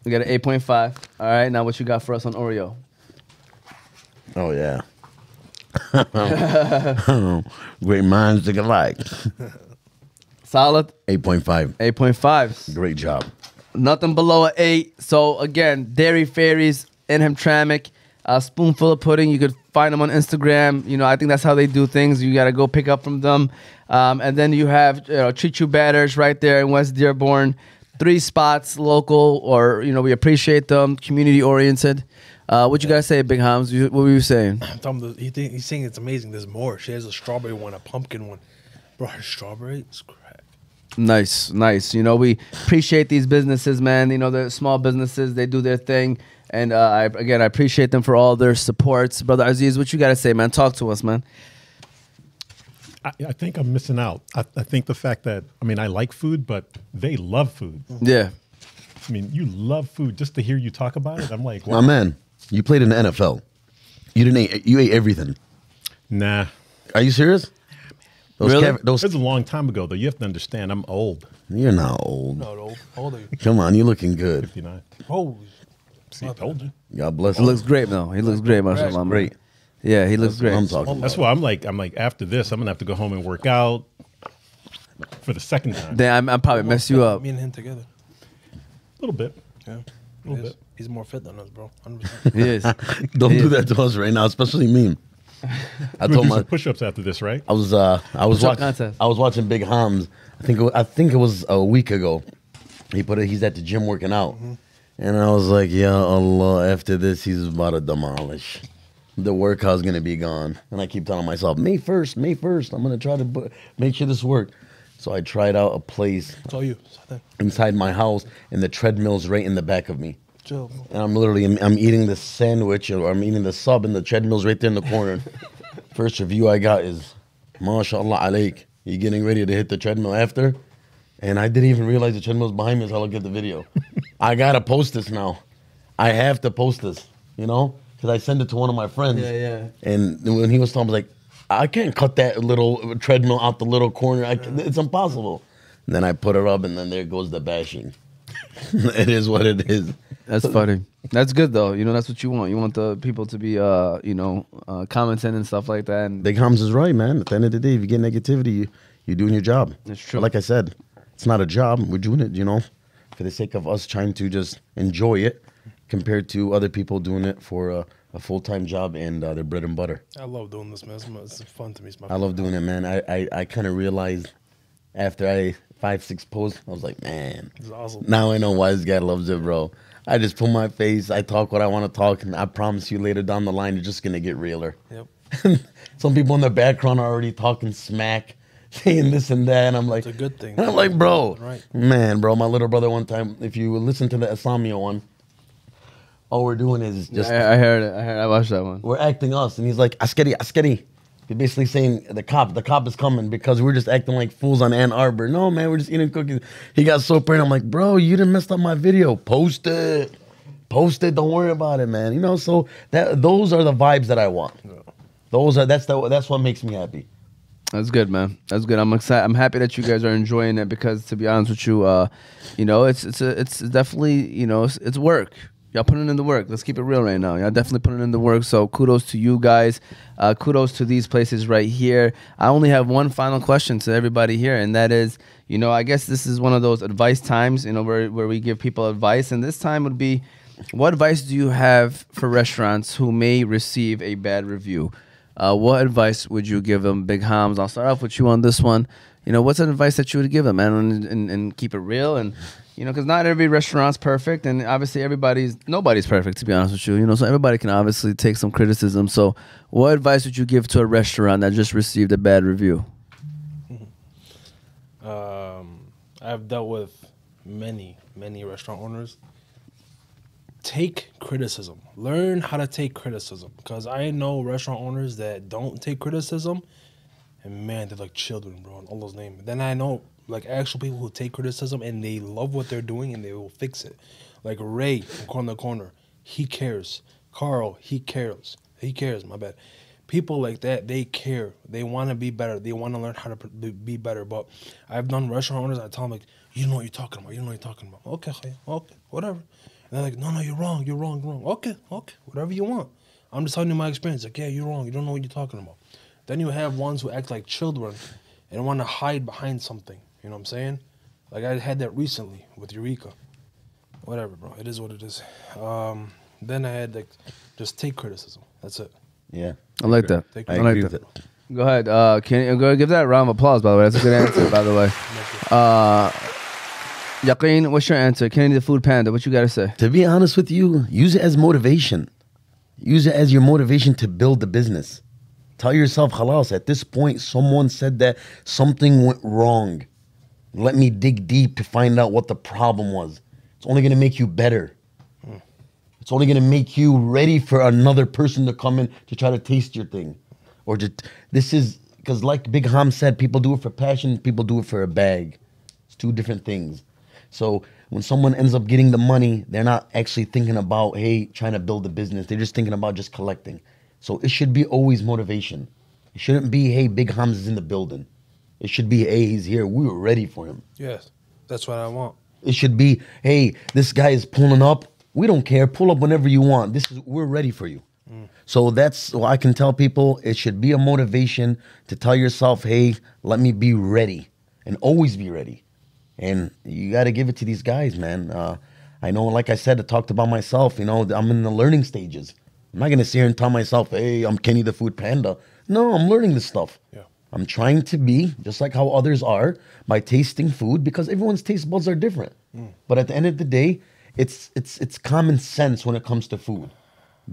We got an 8.5. All right, now what you got for us on Oreo? Oh yeah. Great minds think alike. Solid. 8.5. 8.5. Great job. Nothing below an 8. So again, Dairy Fairies in Hamtramck, Spoonful of Pudding. You could find them on Instagram. You know, I think that's how they do things. You gotta go pick up from them. And then you have Treat You Batters right there in West Dearborn. 3 spots, local, or you know, we appreciate them, community oriented. What you guys say, Big Hams? What were you saying? He's saying it's amazing. There's more. She has a strawberry one, a pumpkin one. Bro, her strawberry is crack. Nice, nice. You know, we appreciate these businesses, man. You know, they're small businesses. They do their thing. And, I appreciate them for all their supports. Brother Aziz, what you got to say, man? Talk to us, man. I think I'm missing out. I think the fact that, I mean, I like food, but they love food. Yeah. I mean, you love food. Just to hear you talk about it, I'm like, wow. My man. You played in the NFL. You didn't eat. You ate everything. Nah. Are you serious? Those really? Those was a long time ago, though. You have to understand. I'm old. You're not old. Not old. How old are you? Come on, you're looking good. 59. Oh, see, I told you. God bless. He looks great, though. He looks great, mashallah. Great. Yeah, he looks great. I'm talking. That's why I'm like. After this, I'm gonna have to go home and work out for the second time. Damn, I probably messed you up. Me and him together. A little bit. Yeah. A little bit. He's more fit than us, bro. 100%. He is. Don't do that to us right now, especially me. I told my push-ups after this, right? I was watching Big Hams. I think it was a week ago. He's at the gym working out, and I was like, "Ya Allah!" After this, he's about to demolish. The workout's gonna be gone, and I keep telling myself, "May 1st, I'm gonna try to make sure this works." So I tried out a place inside my house, and the treadmill's right in the back of me. And I'm eating the sandwich, or I'm eating the sub, and the treadmill's right there in the corner. First review I got is, "Mashallah alaik, you getting ready to hit the treadmill after?" And I didn't even realize the treadmill's behind me until I looked at the video. I gotta post this now. I have to post this, you know, because I sent it to one of my friends. Yeah, yeah. And when he was talking, I was like, I can't cut that little treadmill out the little corner. It's impossible. And then I put her up, and then there goes the bashing. It is what it is. That's funny. That's good, though. You know, that's what you want. You want the people to be, you know, commenting and stuff like that. And Big Hams is right, man. At the end of the day, if you get negativity, you're doing your job. That's true. But like I said, it's not a job. We're doing it, you know, for the sake of us trying to just enjoy it compared to other people doing it for a full-time job and their bread and butter. I love doing this, man. It's fun to me. I love doing it, man. I kind of realized after 5, 6 posts, I was like, man, it's awesome. Now I know why this guy loves it, bro. I just pull my face. I talk what I want to talk, and I promise you later down the line, it's just going to get realer. Yep. Some people in the background are already talking smack, saying this and that, and I'm like, it's a good thing. And I'm like, bro, right. Man, bro, my little brother one time, if you listen to the Assamio one, all we're doing is just... Yeah, I heard it. I watched that one. We're acting us, and he's like, askeri, askeri. He's basically saying the cop is coming because we're just acting like fools on Ann Arbor. No, man, we're just eating cookies. He got so paranoid. I'm like, bro, you done messed up my video. Post it. Post it. Don't worry about it, man. You know, so those are the vibes that I want. That's what makes me happy. That's good, man. That's good. I'm excited. I'm happy that you guys are enjoying it because, to be honest with you, you know, it's definitely, you know, it's work. Y'all putting in the work. Let's keep it real right now. Y'all definitely putting in the work. So kudos to you guys. Kudos to these places right here. I only have one final question to everybody here, and that is, you know, I guess this is one of those advice times, you know, where we give people advice. And this time would be, what advice do you have for restaurants who may receive a bad review? What advice would you give them, Big Hamz? I'll start off with you on this one. You know, what's an advice that you would give them, man, and keep it real? And, you know, because not every restaurant's perfect, and obviously nobody's perfect, to be honest with you. You know, so everybody can obviously take some criticism. So what advice would you give to a restaurant that just received a bad review? I've dealt with many, many restaurant owners. Take criticism. Learn how to take criticism, because I know restaurant owners that don't take criticism, and man, they're like children, bro, in Allah's name. Then I know like actual people who take criticism and they love what they're doing and they will fix it. Like Ray from Corn on the Corner, he cares. Carl, he cares. He cares, my bad. People like that, they care. They want to be better. They want to learn how to be better. But I've done restaurant owners, I tell them, like, you know what you're talking about. You know what you're talking about. Okay, whatever. And they're like, no, no, you're wrong. Okay, whatever you want. I'm just telling you my experience. Like, yeah, you're wrong. You don't know what you're talking about. Then you have ones who act like children and want to hide behind something. You know what I'm saying? Like, I had that recently with Eureka. Whatever, bro. It is what it is. Then I had, like, just take criticism. That's it. Yeah. I like that. I like that. Go ahead. Go give that a round of applause, by the way. That's a good answer, by the way. Yaqeen, what's your answer? Kenny the Food Panda, what you got to say? To be honest with you, use it as motivation. Use it as your motivation to build the business. Tell yourself, halas, at this point, someone said that something went wrong. Let me dig deep to find out what the problem was. It's only going to make you better. It's only going to make you ready for another person to come in to try to taste your thing. Or just, this is, because like Big Hamz said, people do it for passion, people do it for a bag. It's two different things. So when someone ends up getting the money, they're not actually thinking about, hey, trying to build a business. They're just thinking about just collecting. So it should be always motivation. It shouldn't be, hey, Big Hamz is in the building. It should be, hey, he's here. We were ready for him. Yes, that's what I want. It should be, hey, this guy is pulling up. We don't care. Pull up whenever you want. We're ready for you. So that's what I can tell people. It should be a motivation to tell yourself, hey, let me be ready, and always be ready. And you got to give it to these guys, man. I know, like I said, I talked about myself. You know, I'm in the learning stages. I'm not going to sit here and tell myself, hey, I'm Kenny the Food Panda. No, I'm learning this stuff. Yeah. I'm trying to be just like how others are by tasting food, because everyone's taste buds are different. But at the end of the day, it's common sense when it comes to food.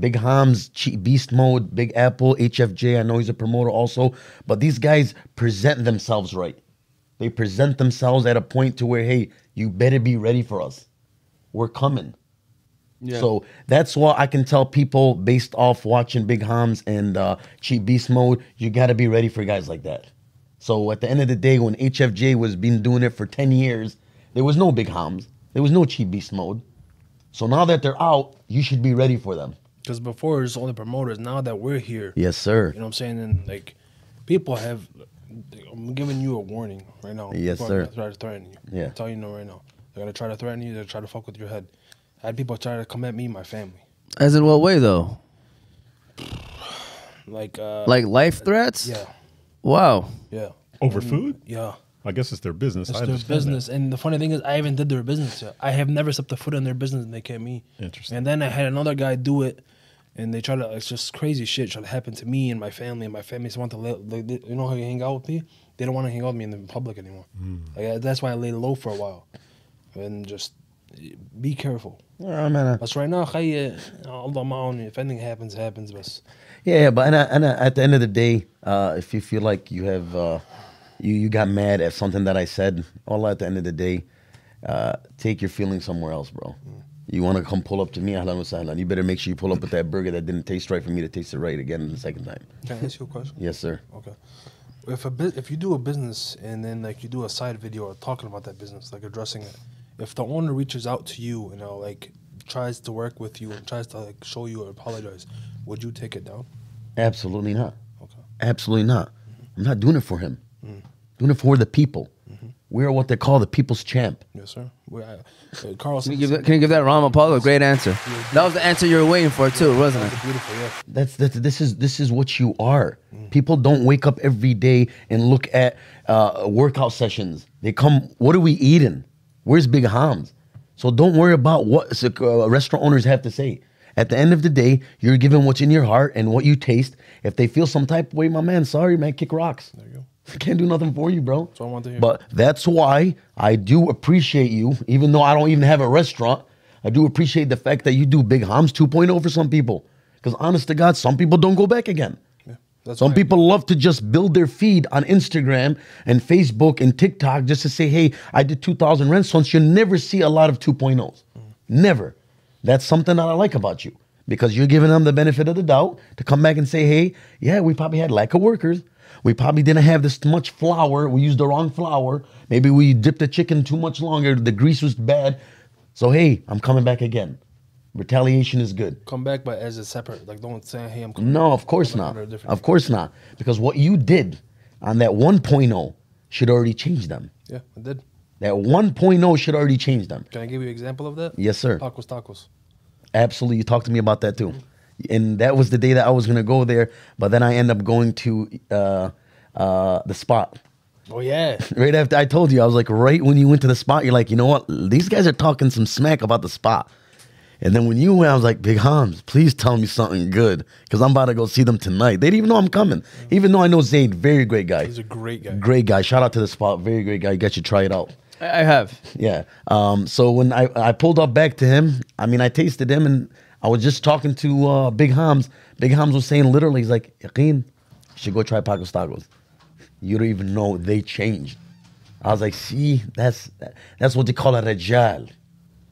Big Hamz, Beast Mode, Big Apple, HFJ, I know he's a promoter also, but these guys present themselves right. They present themselves at a point to where, hey, you better be ready for us. We're coming. Yeah. So that's why I can tell people, based off watching Big Hamz and Cheap Beast Mode, you got to be ready for guys like that. So at the end of the day, when HFJ was been doing it for 10 years, there was no Big Hamz. There was no Cheap Beast Mode. So now that they're out, you should be ready for them. Because before, it's only promoters. Now that we're here. Yes, sir. You know what I'm saying? And, like, people have, I'm giving you a warning right now. Yes, sir. They're trying to threaten you. Yeah. I'm telling you no right now. They're going to try to threaten you. They're going to try to fuck with your head. I had people try to come at me and my family. As in what way, though? Like life threats? Yeah. Wow. Yeah. Over food? Yeah. I guess it's their business. It's their business. That. And the funny thing is, I haven't did their business yet. I have never stepped a foot in their business and they came at me. Interesting. And then I had another guy do it, and they try to, it's just crazy shit try to happen to me and my family. And my family just want to, you know how you hang out with me? They don't want to hang out with me in the public anymore. Like, that's why I laid low for a while. And just be careful. But right now, if anything happens, happens. Yeah, but at the end of the day, if you feel like you have, you got mad at something that I said, Allah, at the end of the day, take your feelings somewhere else, bro. You want to come pull up to me, ahlan wa sahlan. You better make sure you pull up with that burger that didn't taste right for me to taste it right again the second time. Can I ask you a question? Yes, sir. Okay. If you do a business and then like you do a side video or talking about that business, like addressing it, if the owner reaches out to you and like tries to work with you and tries to like show you or apologize, would you take it down? Absolutely not. Okay. Absolutely not. I'm not doing it for him. I'm doing it for the people. We're what they call the people's champ. Yes, sir. Carlson. Can you give that Ram Apollo a great answer? That was the answer you were waiting for too, wasn't it? Beautiful, yeah. This is what you are. People don't wake up every day and look at workout sessions. They come, what are we eating? Where's Big Hamz? So don't worry about what restaurant owners have to say. At the end of the day, you're giving what's in your heart and what you taste. If they feel some type of way, my man, sorry, man, kick rocks. There you go. I can't do nothing for you, bro. That's what I want to hear. But that's why I do appreciate you, even though I don't even have a restaurant. I do appreciate the fact that you do Big Hamz 2.0 for some people. Because honest to God, some people don't go back again. Yeah, that's some people love to just build their feed on Instagram and Facebook and TikTok just to say, hey, I did 2,000 restaurants. You'll never see a lot of 2.0s. Never. That's something that I like about you. Because you're giving them the benefit of the doubt to come back and say, hey, yeah, we probably had lack of workers. We probably didn't have this much flour. We used the wrong flour. Maybe we dipped the chicken too much longer. The grease was bad. So, hey, I'm coming back again. Retaliation is good. Come back, but as a separate. Like, don't say, hey, I'm coming back. No, of course not. Of course not. Because what you did on that 1.0 should already change them. Yeah, I did. That 1.0 should already change them. Can I give you an example of that? Yes, sir. Tacos. Absolutely. You talked to me about that, too. And that was the day that I was going to go there, but then I end up going to the spot. Oh, yeah. Right after I told you, I was like, right when you went to the spot, you're like, you know what? These guys are talking some smack about the spot. And then when you went, I was like, Big Hamz, please tell me something good, because I'm about to go see them tonight. They didn't even know I'm coming, even though I know Zayd, very great guy. He's a great guy. Great guy. Shout out to the spot. Very great guy. You got to try it out. I have. Yeah. So when I pulled up back to him, I mean, I tasted him, and I was just talking to Big Hamz. Big Hamz was saying literally, he's like, Yaqeen, you should go try Paco's Tacos. You don't even know, they changed. I was like, see, that's what they call a Rajal.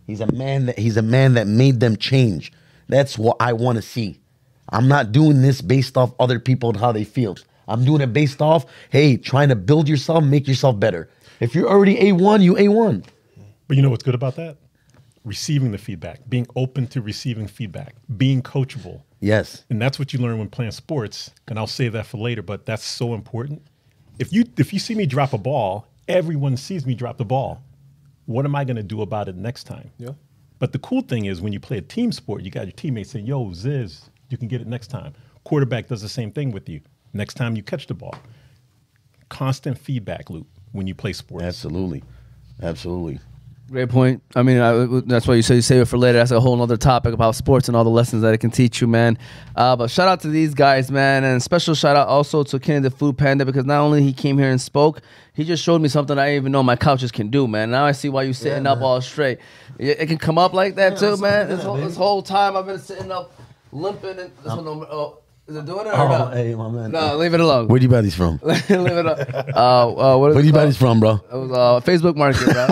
He's a man that made them change. That's what I want to see. I'm not doing this based off other people and how they feel. I'm doing it based off, hey, trying to build yourself, make yourself better. If you're already A1, you A1. But you know what's good about that? Receiving the feedback, being open to receiving feedback, being coachable. Yes. And that's what you learn when playing sports, and I'll save that for later, but that's so important. If you see me drop a ball, everyone sees me drop the ball. What am I going to do about it next time? Yeah. But the cool thing is when you play a team sport, you got your teammates saying, yo, Ziz, you can get it next time. Quarterback does the same thing with you. Next time you catch the ball. Constant feedback loop when you play sports. Absolutely. Absolutely. Great point. I mean, that's why you said you save it for later. That's a whole other topic about sports and all the lessons that it can teach you, man. But shout out to these guys, man. And special shout out also to Kenny the Food Panda, because not only he came here and spoke, he just showed me something I didn't even know my couches can do, man. Now I see why you're sitting up all straight. It can come up like that, too, man. This whole time I've been sitting up limping. And this one, oh, is it doing it or not? Hey, my man. No, leave it alone. Where do you buy these from? Leave it alone. Where do you buy these from, bro? It was Facebook Market, bro.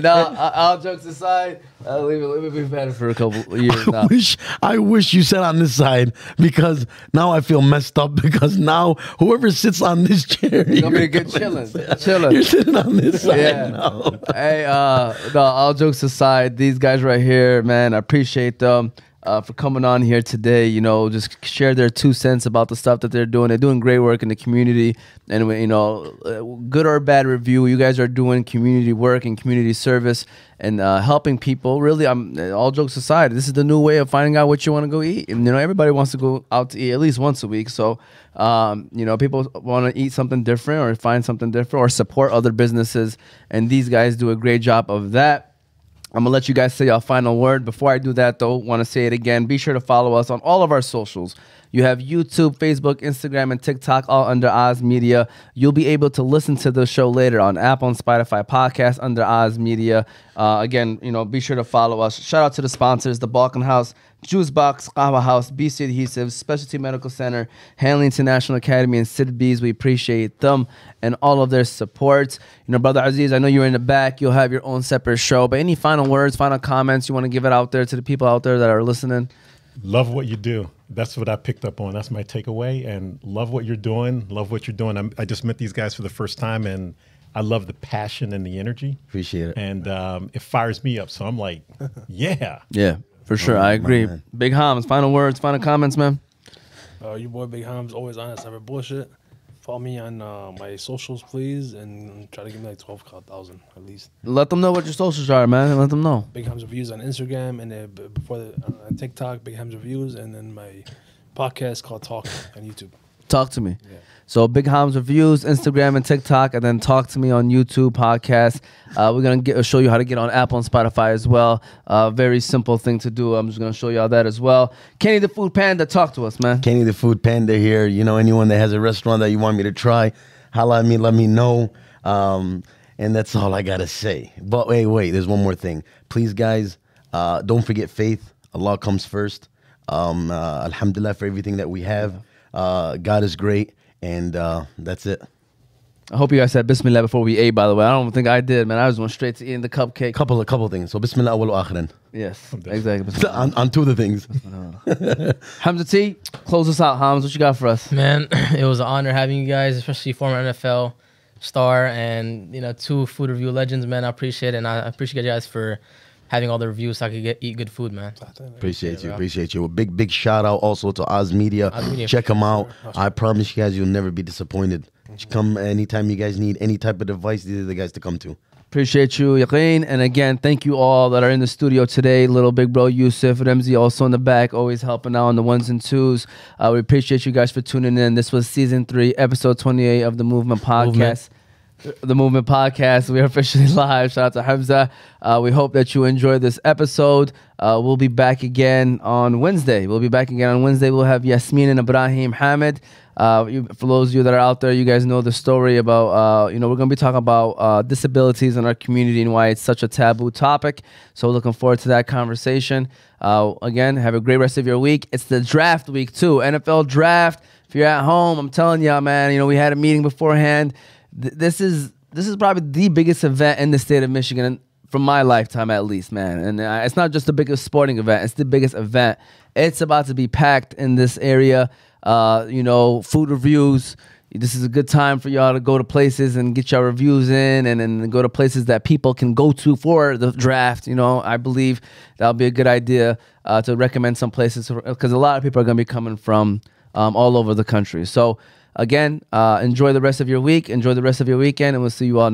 No, all jokes aside, leave it. We've had it for a couple years now. I wish you sat on this side, because now I feel messed up, because now whoever sits on this chair, you're gonna be good chilling. You're sitting on this side. Yeah. Now. Hey, no, all jokes aside, these guys right here, man, I appreciate them. For coming on here today, you know, just share their 2 cents about the stuff that they're doing. They're doing great work in the community, and you know, good or bad review, you guys are doing community work and community service and helping people. Really, I'm all jokes aside, this is the new way of finding out what you want to go eat. And you know, everybody wants to go out to eat at least once a week. So, you know, people want to eat something different or find something different or support other businesses, and these guys do a great job of that. I'm going to let you guys say your final word. Before I do that, though, want to say it again. Be sure to follow us on all of our socials. You have YouTube, Facebook, Instagram, and TikTok, all under Oz Media. You'll be able to listen to the show later on Apple, on Spotify, podcast under Oz Media. Again, you know, be sure to follow us. Shout out to the sponsors, the Balkan House, Juice Box, Qahwah House, BC Adhesives, Specialty Medical Center, Hanley International Academy, and Sidr Bees. We appreciate them and all of their support. You know, Brother Aziz, I know you're in the back. You'll have your own separate show. But any final words, final comments you want to give it out there to the people out there that are listening? Love what you do. That's what I picked up on. That's my takeaway. And love what you're doing. Love what you're doing. I just met these guys for the first time, and I love the passion and the energy. Appreciate it. And it fires me up. So I'm like, yeah. Yeah, for sure. I agree. Big Hamz, final words, final comments, man. Your boy Big Hamz, always honest, never bullshit. Follow me on my socials, please, and try to give me like 12,000 at least. Let them know what your socials are, man. Let them know. Big Hamz Reviews on Instagram, and then before the TikTok, Big Hamz Reviews, and then my podcast called Talk on YouTube. Talk to me. Yeah. So Big Hamz Reviews, Instagram and TikTok, and then Talk to Me on YouTube podcast. We're gonna show you how to get on Apple and Spotify as well. Very simple thing to do. I'm just gonna show y'all that as well. Kenny the Food Panda, talk to us, man. Kenny the Food Panda here. You know, anyone that has a restaurant that you want me to try, holla at me, let me know. And that's all I gotta say. But wait, there's one more thing. Please, guys, don't forget faith. Allah comes first. Alhamdulillah for everything that we have. God is great, and that's it. I hope you guys said Bismillah before we ate, by the way. I don't think I did, man. I just went straight to eating the cupcake. Couple things. So Bismillah awal wa akhiran. Yes, exactly. On two of the things. Hamza T, close us out, Hamz. What you got for us? Man, it was an honor having you guys, especially former NFL star and, you know, two food review legends, man. I appreciate it, and I appreciate you guys for having all the reviews so I could eat good food, man. Appreciate you. A big shout out also to Oz Media. Check them out. I promise you guys you'll never be disappointed. Come anytime you guys need any type of advice, these are the guys to come to. Appreciate you, Yaqeen. And again, thank you all that are in the studio today. Little big bro Yusuf, Ramzi also in the back, always helping out on the ones and twos. We appreciate you guys for tuning in. This was season 3, episode 28 of the Movement Podcast. The Movement Podcast. We are officially live. Shout out to Hamza. We hope that you enjoyed this episode. We'll be back again on Wednesday. We'll have Yasmin and Ibrahim Hamid. For those of you that are out there, you guys know the story about, you know, we're going to be talking about disabilities in our community and why it's such a taboo topic. So looking forward to that conversation. Again, have a great rest of your week. It's the draft week too. NFL draft. If you're at home, I'm telling y'all, man, you know, we had a meeting beforehand. This is probably the biggest event in the state of Michigan from my lifetime, at least, man. And it's not just the biggest sporting event; it's the biggest event. It's about to be packed in this area. You know, food reviews. This is a good time for y'all to go to places and get y'all reviews in, and then go to places that people can go to for the draft. You know, I believe that'll be a good idea to recommend some places because a lot of people are going to be coming from all over the country. So. Again, enjoy the rest of your week. Enjoy the rest of your weekend, and we'll see you all next